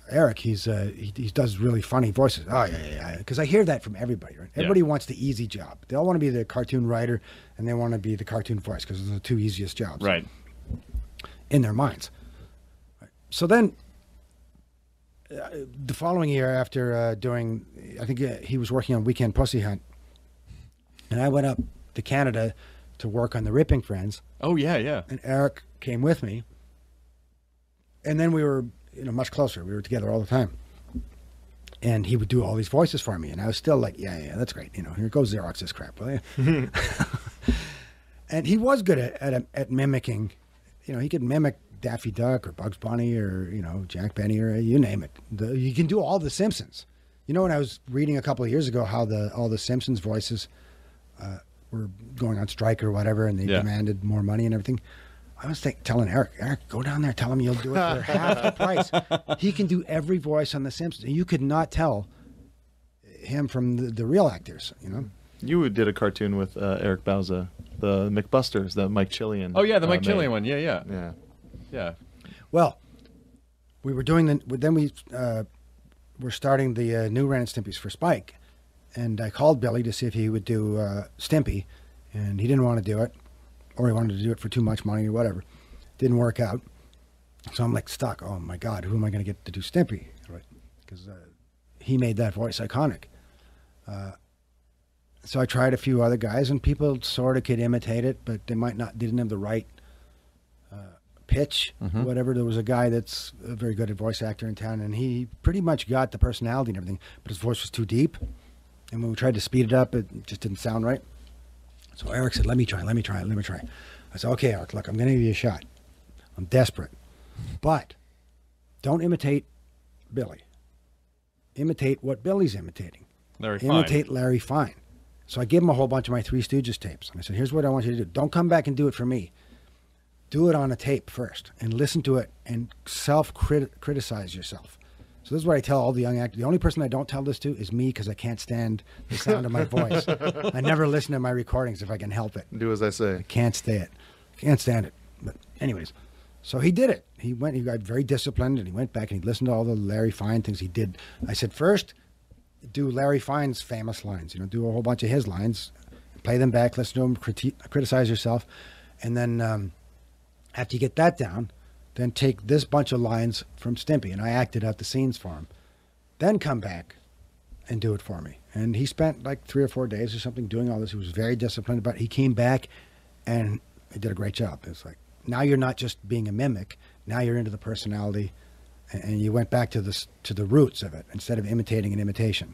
Eric, he does really funny voices. Oh, yeah. Because I hear that from everybody, right? Everybody wants the easy job. They all want to be the cartoon writer, and they want to be the cartoon voice because they're the two easiest jobs. Right. In their minds. So then the following year after doing, I think he was working on Weekend Pussy Hunt, and I went up to Canada to work on The Ripping Friends. Oh, yeah. And Eric came with me. And then we were, you know, much closer. We were together all the time. And he would do all these voices for me. And I was still like, yeah, that's great. You know, here goes Xerox this crap. Will you? And he was good at mimicking. You know, he could mimic Daffy Duck or Bugs Bunny or, you know, Jack Benny or you name it. You can do all the Simpsons. You know, when I was reading a couple of years ago how all the Simpsons voices were going on strike or whatever, and they demanded more money and everything. I was telling Eric, go down there, tell him you'll do it for half the price. He can do every voice on The Simpsons. You could not tell him from the real actors, you know? You did a cartoon with Eric Bauza, the McBusters, the Mike Chillian. Oh, yeah, the Mike Chillian one. Yeah. Well, we were doing then we were starting the new Ren and Stimpy's for Spike. And I called Billy to see if he would do Stimpy, and he didn't want to do it. Or he wanted to do it for too much money or whatever. Didn't work out. So I'm like stuck. Oh my God, who am I going to get to do Stimpy? Right? Because he made that voice iconic. So I tried a few other guys, and people sort of could imitate it, but they didn't have the right pitch, whatever. There was a guy that's a very good voice actor in town, and he pretty much got the personality and everything, but his voice was too deep. And when we tried to speed it up, it just didn't sound right. So Eric said, let me try. I said, okay, Eric, look, I'm going to give you a shot. I'm desperate. But don't imitate Billy. Imitate what Billy's imitating. Larry Fine. So I gave him a whole bunch of my Three Stooges tapes. And I said, here's what I want you to do. Don't come back and do it for me. Do it on a tape first and listen to it and self-criticize yourself. So this is what I tell all the young actors. The only person I don't tell this to is me, because I can't stand the sound of my voice. I never listen to my recordings if I can help it. Do as I say. I can't stay it. Can't stand it. But anyways, so he did it. He got very disciplined, and he went back and he listened to all the Larry Fine things he did. I said, first, do Larry Fine's famous lines. You know, do a whole bunch of his lines. Play them back, listen to them, criticize yourself. And then after you get that down, then take this bunch of lines from Stimpy, and I acted out the scenes for him. Then come back and do it for me. And he spent like 3 or 4 days or something doing all this. He was very disciplined about it. He came back, and he did a great job. It's like, now you're not just being a mimic. Now you're into the personality, and you went back to the roots of it instead of imitating an imitation.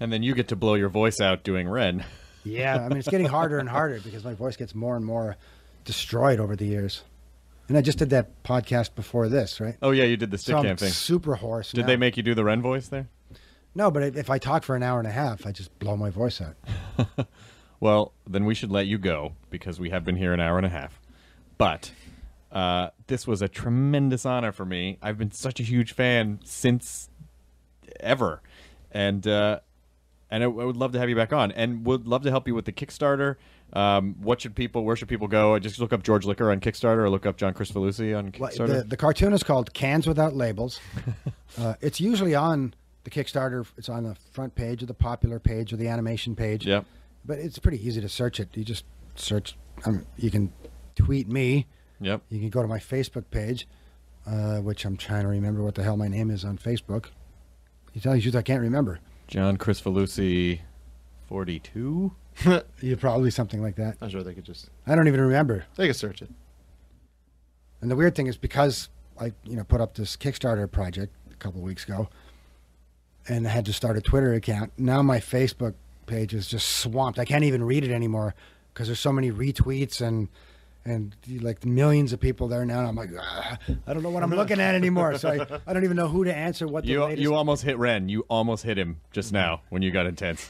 And then you get to blow your voice out doing Ren. Yeah, I mean, it's getting harder and harder because my voice gets more and more destroyed over the years. And I just did that podcast before this, right? Oh, yeah, you did the stick cam thing. Super hoarse. Did they make you do the Ren voice there? No, but if I talk for an hour and a half, I just blow my voice out. Well, then we should let you go, because we have been here an hour and a half. But this was a tremendous honor for me. I've been such a huge fan since ever. And I would love to have you back on, and would love to help you with the Kickstarter. Where should people go? Just look up George Licker on Kickstarter, or look up John Kricfalusi on Kickstarter. Well, the cartoon is called Cans Without Labels. It's usually on the Kickstarter. It's on the front page or the popular page or the animation page. Yeah. But it's pretty easy to search it. You just search. You can tweet me. Yep. You can go to my Facebook page, which I'm trying to remember what the hell my name is on Facebook. You tell you I can't remember. John Kricfalusi 42. You probably something like that. I'm sure they could just. I don't even remember. They could search it. And the weird thing is because I, you know, put up this Kickstarter project a couple of weeks ago, and I had to start a Twitter account. Now my Facebook page is just swamped. I can't even read it anymore because there's so many retweets and like millions of people there now. And I'm like, I don't know what I'm looking at anymore. So I don't even know who to answer. What the latest... You almost hit Ren. You almost hit him just now when you got intense.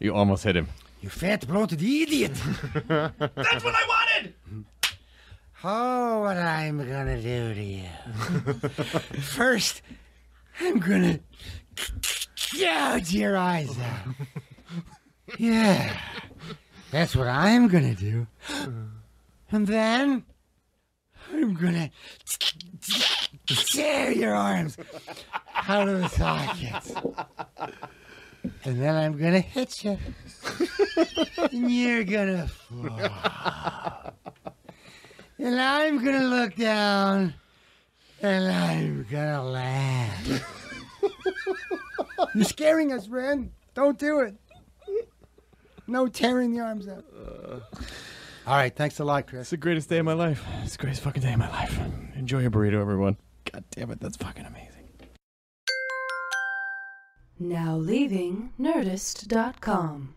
You almost hit him. You fat bloated idiot. That's what I wanted. Oh, what I'm gonna do to you. First, I'm gonna gouge your eyes out. Yeah, that's what I'm gonna do. And then, I'm gonna tear your arms out of the sockets. And then I'm gonna hit you. And you're gonna fall. And I'm going to look down, and I'm going to laugh. You're scaring us, Ren. Don't do it. No tearing the arms out. All right, thanks a lot, Chris. It's the greatest day of my life. It's the greatest fucking day of my life. Enjoy your burrito, everyone. God damn it, that's fucking amazing. Now leaving Nerdist.com.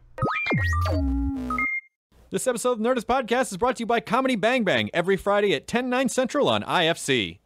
This episode of the Nerdist Podcast is brought to you by Comedy Bang Bang every Friday at 10/9 Central on IFC.